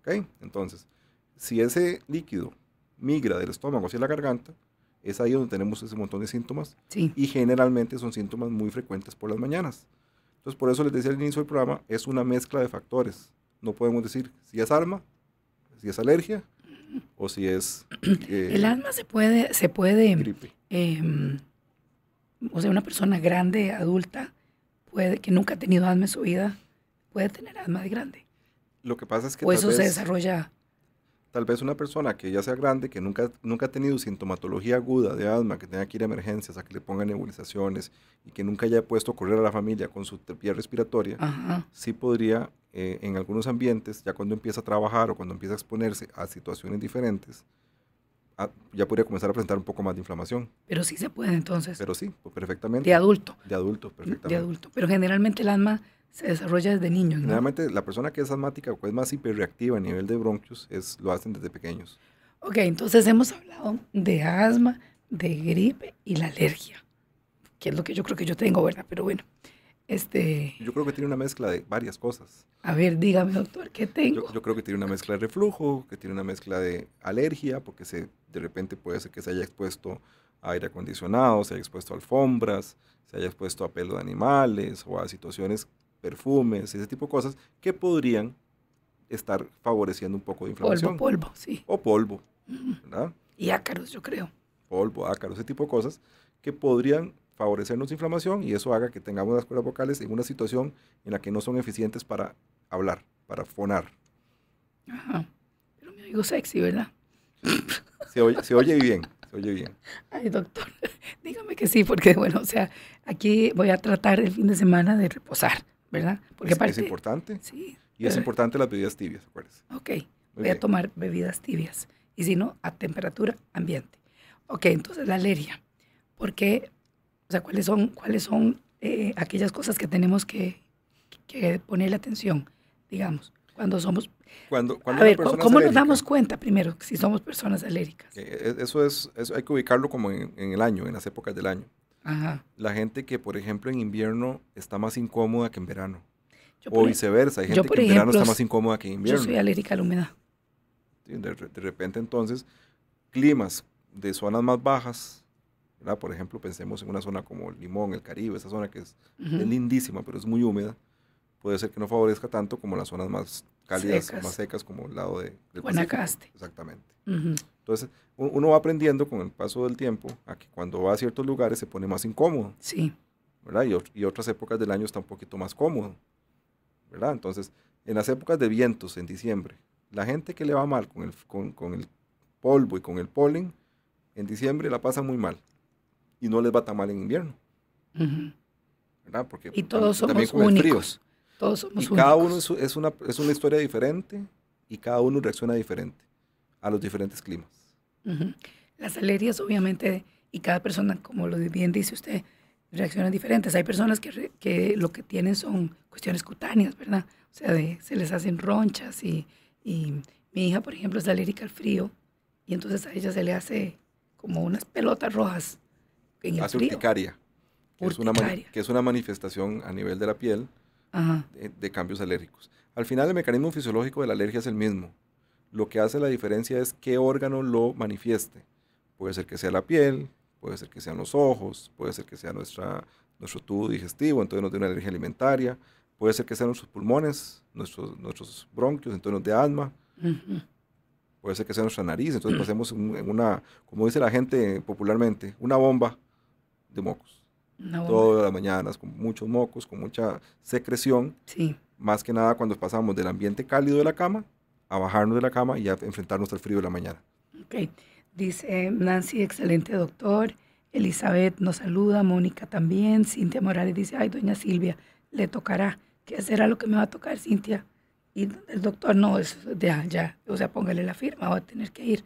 ¿Okay? Entonces, si ese líquido migra del estómago hacia la garganta, es ahí donde tenemos ese montón de síntomas y generalmente son síntomas muy frecuentes por las mañanas. Entonces por eso les decía al inicio del programa, es una mezcla de factores. No podemos decir si es asma, si es alergia o si es... el asma se puede gripe. O sea, una persona grande, adulta, puede que nunca ha tenido asma en su vida, puede tener asma de grande. Lo que pasa es que... O eso se desarrolla... Tal vez una persona que ya sea grande, que nunca ha tenido sintomatología aguda de asma, que tenga que ir a emergencias, a que le pongan nebulizaciones y que nunca haya puesto a correr a la familia con su terapia respiratoria, ajá, sí podría, en algunos ambientes, ya cuando empieza a trabajar o cuando empieza a exponerse a situaciones diferentes, ya podría comenzar a presentar un poco más de inflamación. Pero sí se puede entonces. Pero sí, pues perfectamente. De adulto. De adulto, perfectamente. De adulto, pero generalmente el asma... se desarrolla desde niños, ¿no? Generalmente la persona que es asmática o que es más hiperreactiva a nivel de bronquios, lo hacen desde pequeños. Ok, entonces hemos hablado de asma, de gripe y la alergia, que es lo que yo creo que yo tengo, ¿verdad? Pero bueno, yo creo que tiene una mezcla de varias cosas. A ver, dígame, doctor, ¿qué tengo? Yo creo que tiene una mezcla de reflujo, que tiene una mezcla de alergia, porque de repente puede ser que se haya expuesto a aire acondicionado, se haya expuesto a alfombras, se haya expuesto a pelo de animales o a situaciones... perfumes, ese tipo de cosas que podrían estar favoreciendo un poco de inflamación. Polvo, sí. O polvo, ¿verdad? Y ácaros, yo creo. Polvo, ácaros, ese tipo de cosas que podrían favorecernos inflamación y eso haga que tengamos las cuerdas vocales en una situación en la que no son eficientes para hablar, para fonar. Ajá. Pero me oigo sexy, ¿verdad? Se oye bien, se oye bien. Ay, doctor, dígame que sí, porque bueno, o sea, aquí voy a tratar el fin de semana de reposar, ¿verdad? Porque es importante. Sí. Y es importante las bebidas tibias, acuérdense. Ok, voy a tomar bebidas tibias. Y si no, a temperatura ambiente. Ok, entonces la alergia. ¿Por qué? O sea, ¿cuáles son aquellas cosas que tenemos que ponerle atención, digamos, cuando somos... Cuando a ver, ¿cómo nos damos cuenta primero si somos personas alérgicas? Eso hay que ubicarlo como en el año, en las épocas del año. Ajá. La gente que, por ejemplo, en invierno está más incómoda que en verano. O viceversa, hay gente que en verano está más incómoda que en invierno. Yo soy alérgica a la humedad. De repente, entonces, climas de zonas más bajas, ¿verdad? Por ejemplo, pensemos en una zona como Limón, el Caribe, esa zona que es lindísima, pero es muy húmeda, puede ser que no favorezca tanto como las zonas más cálidas, más secas, como el lado del Guanacaste. Exactamente. Entonces, uno va aprendiendo con el paso del tiempo a que cuando va a ciertos lugares se pone más incómodo. Sí. ¿Verdad? Y otras épocas del año está un poquito más cómodo. ¿Verdad? Entonces, en las épocas de vientos, en diciembre, la gente que le va mal con el polvo y con el polen, en diciembre la pasa muy mal. Y no les va tan mal en invierno. ¿Verdad? Porque y todos somos únicos. Todos somos únicos. Cada uno es una historia diferente y cada uno reacciona diferente a los diferentes climas. Las alergias, obviamente, y cada persona, como lo bien dice usted, reaccionan diferentes. Hay personas que lo que tienen son cuestiones cutáneas, ¿verdad? O sea, se les hacen ronchas y mi hija, por ejemplo, es alérgica al frío y entonces a ella se le hace como unas pelotas rojas en el frío. Urticaria, que es una manifestación a nivel de la piel. Ajá. De cambios alérgicos. Al final el mecanismo fisiológico de la alergia es el mismo. Lo que hace la diferencia es qué órgano lo manifieste. Puede ser que sea la piel, puede ser que sean los ojos, puede ser que sea nuestro tubo digestivo, entonces nos dé una alergia alimentaria, puede ser que sean nuestros pulmones, nuestros bronquios, entonces nos dé asma, puede ser que sea nuestra nariz, entonces pasemos en una, como dice la gente popularmente, una bomba de mocos. Todas las mañanas, con muchos mocos, con mucha secreción, sí. Más que nada cuando pasamos del ambiente cálido de la cama a bajarnos de la cama y a enfrentarnos al frío de la mañana. Ok, dice Nancy, excelente doctor, Elizabeth nos saluda, Mónica también, Cintia Morales dice, ay, doña Silvia, le tocará, ¿qué será lo que me va a tocar, Cintia? Y el doctor, no, ya, o sea, póngale la firma, va a tener que ir.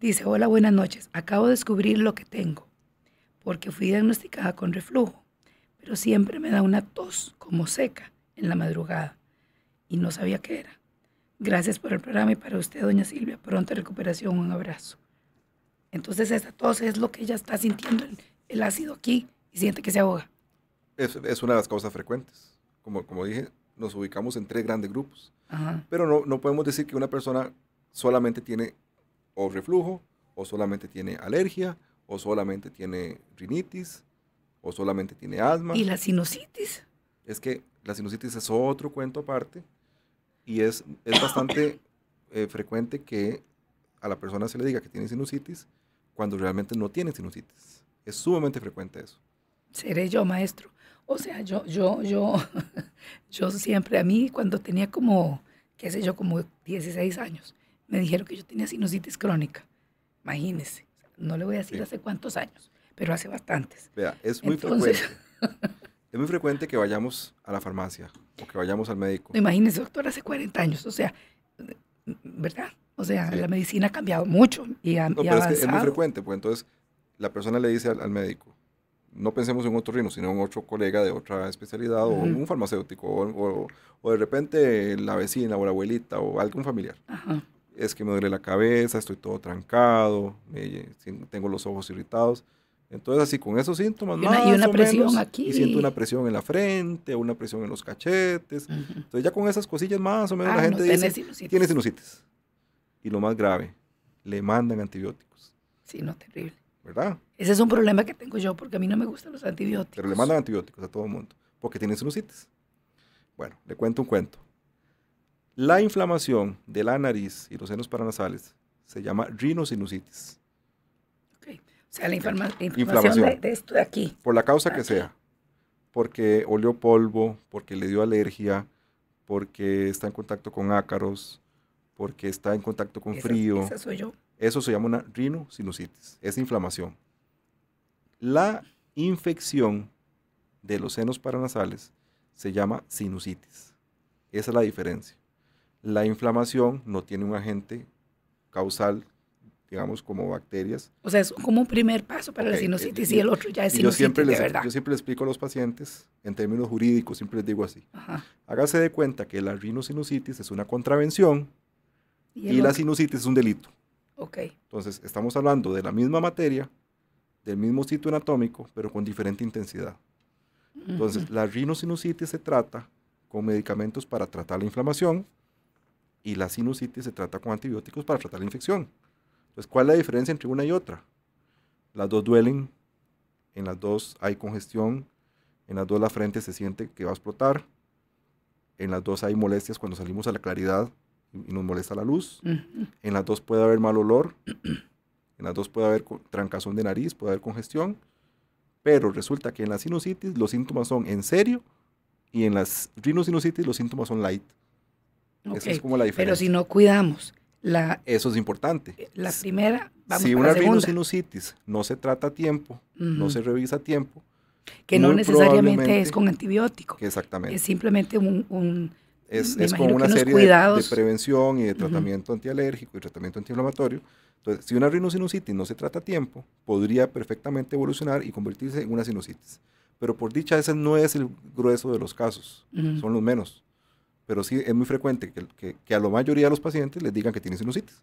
Dice, hola, buenas noches, acabo de descubrir lo que tengo, porque fui diagnosticada con reflujo, pero siempre me da una tos como seca en la madrugada y no sabía qué era. Gracias por el programa y para usted, doña Silvia, pronta recuperación, un abrazo. Entonces esta tos es lo que ella está sintiendo el ácido aquí y siente que se ahoga. Es una de las causas frecuentes. Como dije, nos ubicamos en 3 grandes grupos, ajá, pero no podemos decir que una persona solamente tiene o reflujo o solamente tiene alergia, o solamente tiene rinitis, o solamente tiene asma. ¿Y la sinusitis? Es que la sinusitis es otro cuento aparte, y es bastante frecuente que a la persona se le diga que tiene sinusitis cuando realmente no tiene sinusitis. Es sumamente frecuente eso. Seré yo, maestro. O sea, yo siempre, a mí cuando tenía como, qué sé yo, como 16 años, me dijeron que yo tenía sinusitis crónica. Imagínense, no le voy a decir hace cuántos años, pero hace bastantes. Vea, es muy frecuente. Es muy frecuente que vayamos a la farmacia o que vayamos al médico. Imagínense, doctor, hace 40 años, o sea, ¿verdad? O sea, sí, la medicina ha cambiado mucho y ha avanzado. No, pero es que es muy frecuente, pues entonces la persona le dice al médico, no pensemos en un otorrino, sino en otro colega de otra especialidad, o un farmacéutico, o de repente la vecina o la abuelita o algún familiar. Ajá. Es que me duele la cabeza, estoy todo trancado, tengo los ojos irritados. Entonces, así con esos síntomas, más o menos, aquí. Y siento una presión en la frente, una presión en los cachetes. Uh-huh. Entonces, ya con esas cosillas, más o menos, la gente dice, tiene sinusitis. Y lo más grave, le mandan antibióticos. Sí, no, terrible. ¿Verdad? Ese es un problema que tengo yo, porque a mí no me gustan los antibióticos. Pero le mandan antibióticos a todo el mundo, porque tiene sinusitis. Bueno, le cuento un cuento. La inflamación de la nariz y los senos paranasales se llama rinosinusitis. O sea, la inflamación de esto de aquí. Por la causa que sea. Porque olió polvo, porque le dio alergia, porque está en contacto con ácaros, porque está en contacto con frío. Esa soy yo. Eso se llama una rinosinusitis, es inflamación. La infección de los senos paranasales se llama sinusitis. Esa es la diferencia. La inflamación no tiene un agente causal, digamos, como bacterias. O sea, es como un primer paso para la sinusitis y el otro ya es sinusitis, yo siempre les explico a los pacientes, en términos jurídicos, siempre les digo así. Ajá. Hágase de cuenta que la rinosinusitis es una contravención y la sinusitis es un delito. Ok. Entonces, estamos hablando de la misma materia, del mismo sitio anatómico, pero con diferente intensidad. Entonces, la rinosinusitis se trata con medicamentos para tratar la inflamación y la sinusitis se trata con antibióticos para tratar la infección. Entonces, ¿cuál es la diferencia entre una y otra? Las dos duelen, en las dos hay congestión, en las dos la frente se siente que va a explotar, en las dos hay molestias cuando salimos a la claridad y nos molesta la luz, en las dos puede haber mal olor, en las dos puede haber trancazón de nariz, puede haber congestión, pero resulta que en la sinusitis los síntomas son en serio y en las rinosinusitis los síntomas son light. Okay. Esa es como la diferencia. Pero si no cuidamos... Eso es importante. La primera, vamos si una rinosinusitis no se trata a tiempo, no se revisa a tiempo. Que no necesariamente es con antibiótico. Exactamente. Es simplemente es con una serie de prevención y de tratamiento antialérgico y tratamiento antiinflamatorio. Entonces, si una rinosinusitis no se trata a tiempo, podría perfectamente evolucionar y convertirse en una sinusitis. Pero por dicha, ese no es el grueso de los casos, son los menos. Pero sí es muy frecuente que a la mayoría de los pacientes les digan que tienen sinusitis.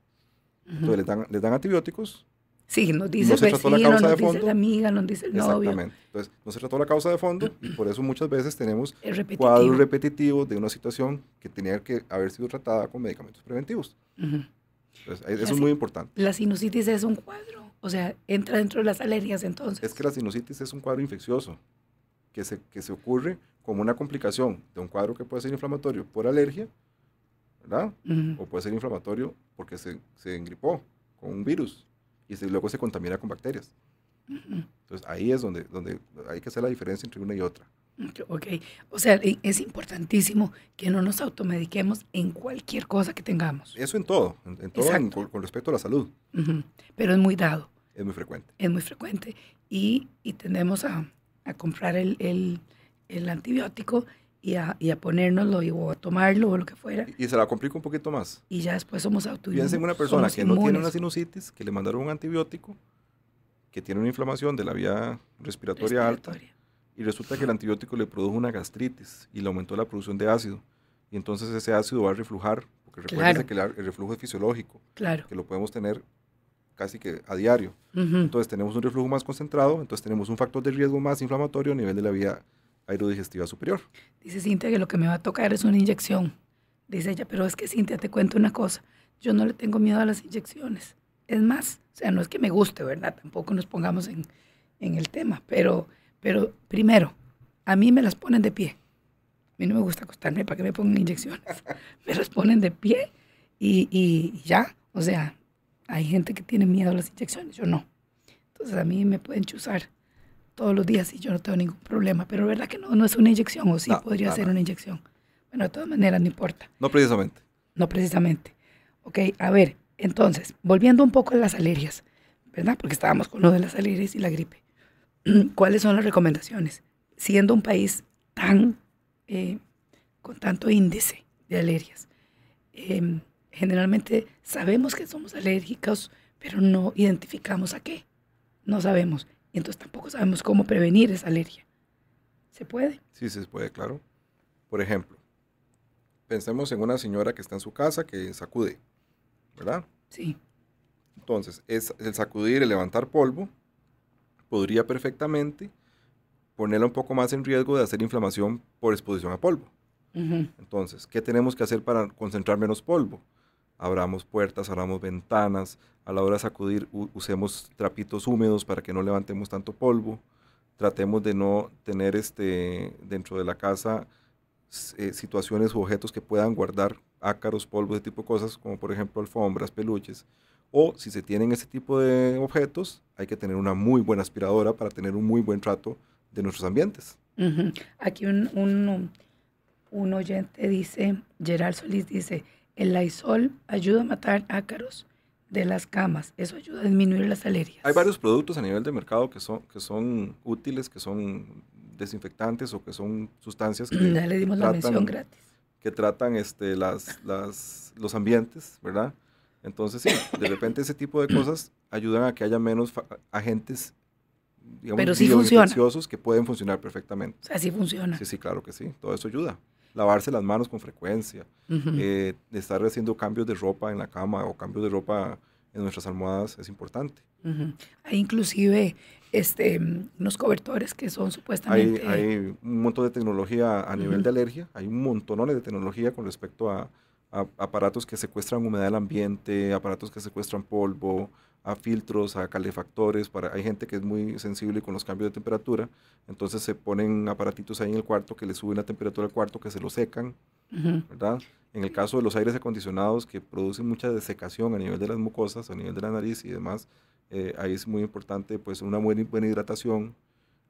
Entonces les dan antibióticos. Sí, nos dice el vecino, nos dice la amiga, nos dice el novio. Exactamente. Entonces, no se trató la causa de fondo y por eso muchas veces tenemos cuadros repetitivos de una situación que tenía que haber sido tratada con medicamentos preventivos. Entonces, eso es muy importante. La sinusitis es un cuadro, o sea, entra dentro de las alergias entonces. Es que la sinusitis es un cuadro infeccioso que se ocurre como una complicación de un cuadro que puede ser inflamatorio por alergia, ¿verdad? O puede ser inflamatorio porque se engripó con un virus y luego se contamina con bacterias. Entonces ahí es donde hay que hacer la diferencia entre una y otra. Ok, o sea, es importantísimo que no nos automediquemos en cualquier cosa que tengamos. Eso en todo, con respecto a la salud. Pero es muy dado. Es muy frecuente. Es muy frecuente y tendemos a comprar el antibiótico y a ponérnoslo o a tomarlo o lo que fuera. Y se la complica un poquito más. Y ya después somos autoinmunes. Piensa en una persona que no tiene una sinusitis, que le mandaron un antibiótico, que tiene una inflamación de la vía respiratoria alta, y resulta que el antibiótico le produjo una gastritis y le aumentó la producción de ácido. Y entonces ese ácido va a reflujar, porque recuérdense que el reflujo es fisiológico, que lo podemos tener casi que a diario. Entonces tenemos un reflujo más concentrado, entonces tenemos un factor de riesgo más inflamatorio a nivel de la vía aerodigestiva superior. Dice Cintia que lo que me va a tocar es una inyección. Dice ella, pero es que Cintia, te cuento una cosa, yo no le tengo miedo a las inyecciones. Es más, o sea, no es que me guste, ¿verdad? Tampoco nos pongamos en el tema, pero primero, a mí me las ponen de pie. A mí no me gusta acostarme para que me pongan inyecciones. Me las ponen de pie y ya. O sea, hay gente que tiene miedo a las inyecciones, yo no. Entonces a mí me pueden chuzar todos los días y yo no tengo ningún problema. Pero verdad que no, no es una inyección, o sí no, podría ser una inyección. Bueno, de todas maneras, no importa. No precisamente. No precisamente. Ok, a ver, entonces, volviendo un poco a las alergias, ¿verdad? Porque estábamos con lo de las alergias y la gripe. ¿Cuáles son las recomendaciones? Siendo un país tan, con tanto índice de alergias, generalmente sabemos que somos alérgicos, pero no identificamos a qué. No sabemos. Y entonces tampoco sabemos cómo prevenir esa alergia. ¿Se puede? Sí, se puede, claro. Por ejemplo, pensemos en una señora que está en su casa que sacude, ¿verdad? Sí. Entonces, el sacudir, el levantar polvo, podría perfectamente ponerla un poco más en riesgo de hacer inflamación por exposición a polvo. Entonces, ¿qué tenemos que hacer para concentrar menos polvo? Abramos puertas, abramos ventanas, a la hora de sacudir usemos trapitos húmedos para que no levantemos tanto polvo, tratemos de no tener dentro de la casa situaciones u objetos que puedan guardar ácaros, polvo, ese tipo de cosas, como por ejemplo alfombras, peluches, o si se tienen ese tipo de objetos, hay que tener una muy buena aspiradora para tener un muy buen trato de nuestros ambientes. Aquí un oyente dice, Gerard Solís dice, el Lysol ayuda a matar ácaros de las camas, eso ayuda a disminuir las alergias. Hay varios productos a nivel de mercado que son útiles, que son desinfectantes o que son sustancias que ya le dimos la mención gratis, que tratan los ambientes, ¿verdad? Entonces, sí, de repente ese tipo de cosas ayudan a que haya menos agentes, digamos, infecciosos que pueden funcionar perfectamente. O sea, sí funciona. Sí, sí, claro que sí, todo eso ayuda. Lavarse las manos con frecuencia, estar haciendo cambios de ropa en la cama o cambios de ropa en nuestras almohadas es importante. Hay inclusive unos cobertores que son supuestamente... Hay un montón de tecnología a nivel de alergia, hay un montón de tecnología con respecto a aparatos que secuestran humedad del ambiente, aparatos que secuestran polvo, a filtros, a calefactores. Hay gente que es muy sensible con los cambios de temperatura, entonces se ponen aparatitos ahí en el cuarto que le suben la temperatura al cuarto, que se lo secan, ¿verdad? En el caso de los aires acondicionados que producen mucha desecación a nivel de las mucosas, a nivel de la nariz y demás, ahí es muy importante pues una buena hidratación.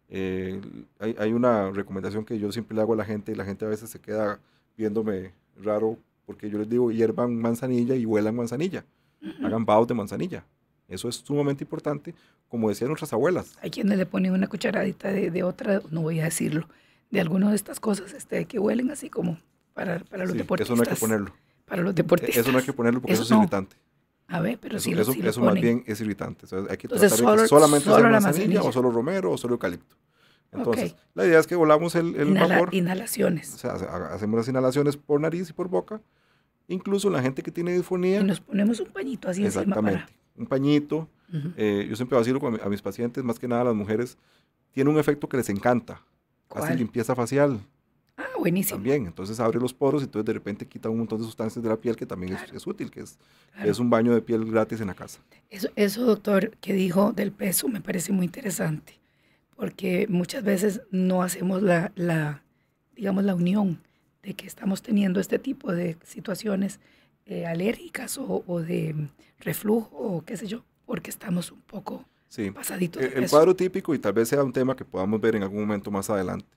Hay una recomendación que yo siempre le hago a la gente, y la gente a veces se queda viéndome raro, porque yo les digo, hiervan manzanilla y huelan manzanilla, hagan baos de manzanilla. Eso es sumamente importante, como decían nuestras abuelas. Hay quienes le ponen una cucharadita de otra, no voy a decirlo, de alguna de estas cosas que huelen así como para los deportistas. Eso no hay que ponerlo. Para los deportistas. Eso no hay que ponerlo porque eso es irritante. A ver, pero sí eso más bien es irritante. O sea, hay que tratar de que solamente sea manzanilla o solo romero o solo eucalipto. Entonces, la idea es que volamos el vapor. Inhalaciones. O sea, hacemos las inhalaciones por nariz y por boca. Incluso la gente que tiene disfonía. Y nos ponemos un pañito así encima. Exactamente. Un pañito, yo siempre vacilo a mis pacientes, más que nada a las mujeres, tiene un efecto que les encanta. ¿Cuál? Hace limpieza facial. Ah, buenísimo. También, entonces abre los poros y entonces de repente quita un montón de sustancias de la piel que también es útil, que es un baño de piel gratis en la casa. Eso, doctor, que dijo del peso me parece muy interesante, porque muchas veces no hacemos la unión de que estamos teniendo este tipo de situaciones alérgicas o de reflujo o qué sé yo, porque estamos un poco pasaditos de peso. El cuadro típico, y tal vez sea un tema que podamos ver en algún momento más adelante,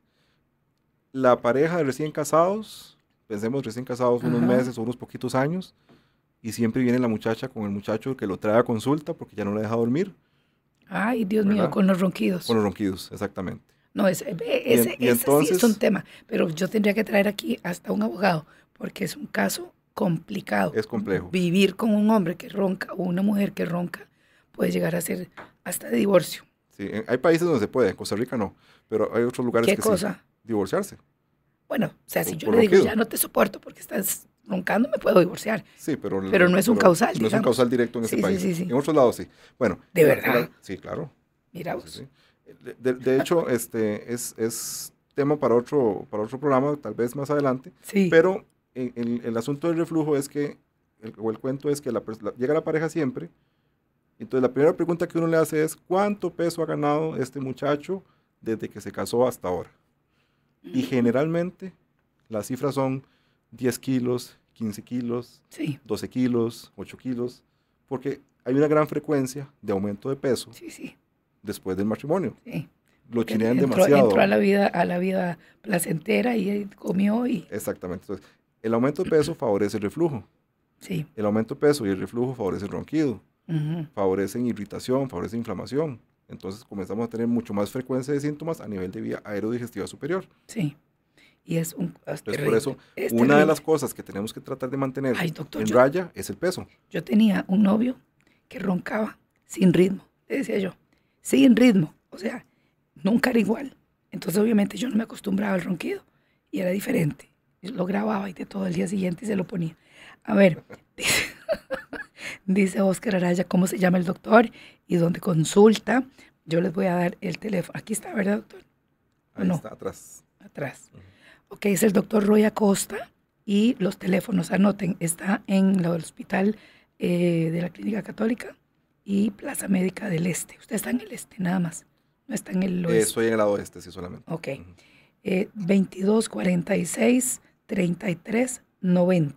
la pareja de recién casados, pensemos recién casados unos meses o unos poquitos años, y siempre viene la muchacha con el muchacho que lo trae a consulta porque ya no le deja dormir. Ay, Dios mío, con los ronquidos. Con los ronquidos, exactamente. No, ese sí es un tema, pero yo tendría que traer aquí hasta un abogado, porque es un caso complicado. Es complejo. Vivir con un hombre que ronca o una mujer que ronca puede llegar a ser hasta de divorcio. Sí, hay países donde se puede, en Costa Rica no, pero hay otros lugares que sí, divorciarse. Bueno, o sea, si yo le digo, ya no te soporto porque estás roncando, me puedo divorciar. Sí, pero no es un causal, digamos. No es un causal directo en ese país. Sí. En otros lados sí. Bueno. ¿De verdad? Sí, claro. Mira vos. Sí. De hecho, es tema para otro programa, tal vez más adelante. Sí. Pero el asunto del reflujo es que, el cuento es que llega la pareja siempre, entonces la primera pregunta que uno le hace es, ¿cuánto peso ha ganado este muchacho desde que se casó hasta ahora? Y generalmente las cifras son 10 kilos, 15 kilos, sí, 12 kilos, 8 kilos, porque hay una gran frecuencia de aumento de peso, sí, sí, después del matrimonio. Sí. Lo chinean demasiado. Entró a la vida placentera y comió y... Exactamente. Entonces, el aumento de peso favorece el reflujo. Sí. El aumento de peso y el reflujo favorece el ronquido, favorecen irritación, favorecen inflamación. Entonces comenzamos a tener mucho más frecuencia de síntomas a nivel de vía aerodigestiva superior. Sí. Y es un... Entonces, por eso, una de las cosas que tenemos que tratar de mantener en raya es el peso. Yo tenía un novio que roncaba sin ritmo, le decía yo, sin ritmo, o sea, nunca era igual. Entonces obviamente yo no me acostumbraba al ronquido y era diferente. Yo lo grababa y de todo el día siguiente y se lo ponía. A ver, dice, dice Óscar Araya, ¿cómo se llama el doctor y dónde consulta? Yo les voy a dar el teléfono. Aquí está, ¿verdad, doctor? Ahí está, atrás. Atrás. Ok, es el doctor Roy Acosta y los teléfonos, anoten, está en el hospital de la Clínica Católica y Plaza Médica del Este. Usted está en el este, nada más. No está en el oeste. Estoy en el lado oeste, sí, solamente. Ok. 2246-3390.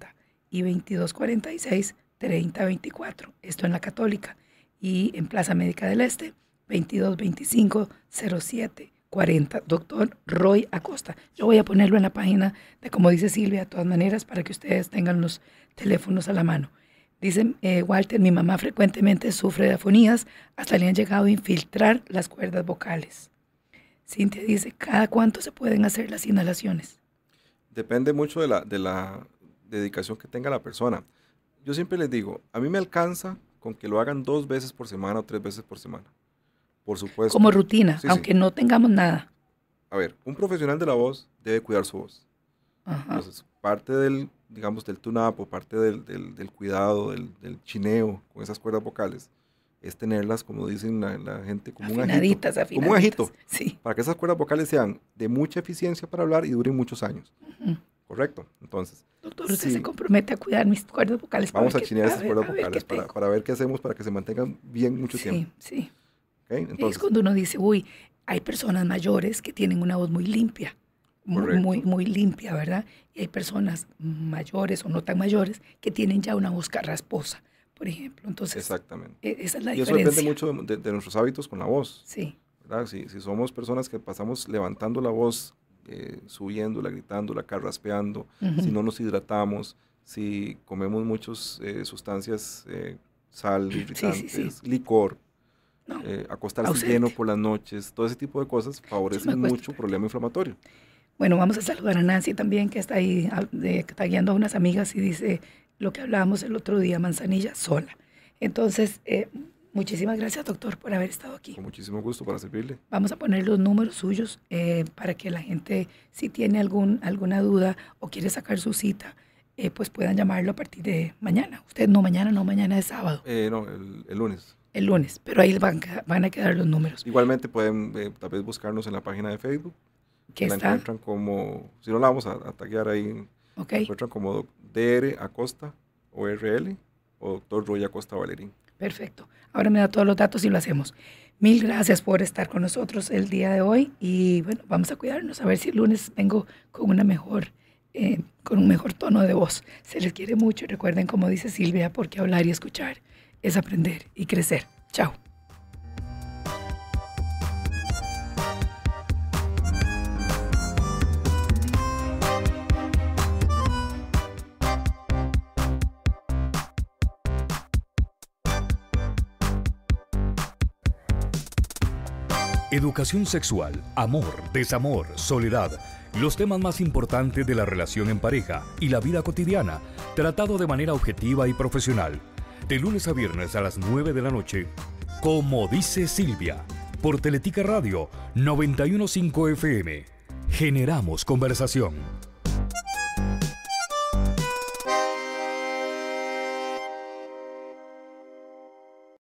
Y 2246-3024. Esto en la Católica. Y en Plaza Médica del Este, 2225-0740. Doctor Roy Acosta. Yo voy a ponerlo en la página de Como Dice Silvia, de todas maneras, para que ustedes tengan los teléfonos a la mano. Dice Walter, mi mamá frecuentemente sufre de afonías, hasta le han llegado a infiltrar las cuerdas vocales. Cintia dice, ¿cada cuánto se pueden hacer las inhalaciones? Depende mucho de la dedicación que tenga la persona. Yo siempre les digo, a mí me alcanza con que lo hagan 2 veces por semana o 3 veces por semana. Por supuesto. Como rutina, sí, aunque sí, no tengamos nada. A ver, un profesional de la voz debe cuidar su voz. Ajá. Entonces, parte del, digamos, del tune-up o parte del cuidado, del chineo con esas cuerdas vocales, es tenerlas, como dicen la gente, como afinaditas, un ajito. Como un ajito. Sí. Para que esas cuerdas vocales sean de mucha eficiencia para hablar y duren muchos años. Correcto. Entonces, doctor, usted se compromete a cuidar mis cuerdas vocales. Vamos a chinear esas cuerdas vocales para ver qué hacemos para que se mantengan bien mucho tiempo. Sí, sí. ¿Okay? Entonces, es cuando uno dice, uy, hay personas mayores que tienen una voz muy limpia. Muy limpia, ¿verdad? Y hay personas mayores o no tan mayores que tienen ya una voz carrasposa, por ejemplo. Entonces, exactamente. Esa es la diferencia. Y eso depende mucho de nuestros hábitos con la voz. Sí. ¿Verdad? Si somos personas que pasamos levantando la voz, subiéndola, gritándola, carraspeando, si no nos hidratamos, si comemos muchas sustancias, sal, irritantes, licor, acostarse lleno por las noches, todo ese tipo de cosas favorecen mucho problema inflamatorio. Bueno, vamos a saludar a Nancy también, que está ahí tagueando a unas amigas y dice lo que hablábamos el otro día, manzanilla sola. Entonces, muchísimas gracias, doctor, por haber estado aquí. Con muchísimo gusto, para servirle. Vamos a poner los números suyos para que la gente, si tiene alguna duda o quiere sacar su cita, pues puedan llamarlo a partir de mañana. Usted mañana es sábado. No, el lunes. El lunes, pero ahí van a quedar los números. Igualmente pueden tal vez buscarnos en la página de Facebook. Que la encuentran como, si no la vamos a taguear ahí, la encuentran como DR Acosta ORL o Dr. Roy Acosta Valerín. Perfecto. Ahora me da todos los datos y lo hacemos. Mil gracias por estar con nosotros el día de hoy y bueno, vamos a cuidarnos, a ver si el lunes vengo con un mejor tono de voz. Se les quiere mucho y recuerden, como dice Silvia, porque hablar y escuchar es aprender y crecer. Chao. Educación sexual, amor, desamor, soledad, los temas más importantes de la relación en pareja y la vida cotidiana, tratado de manera objetiva y profesional. De lunes a viernes a las 9 de la noche, Como Dice Silvia, por Teletica Radio 91.5 FM. Generamos conversación.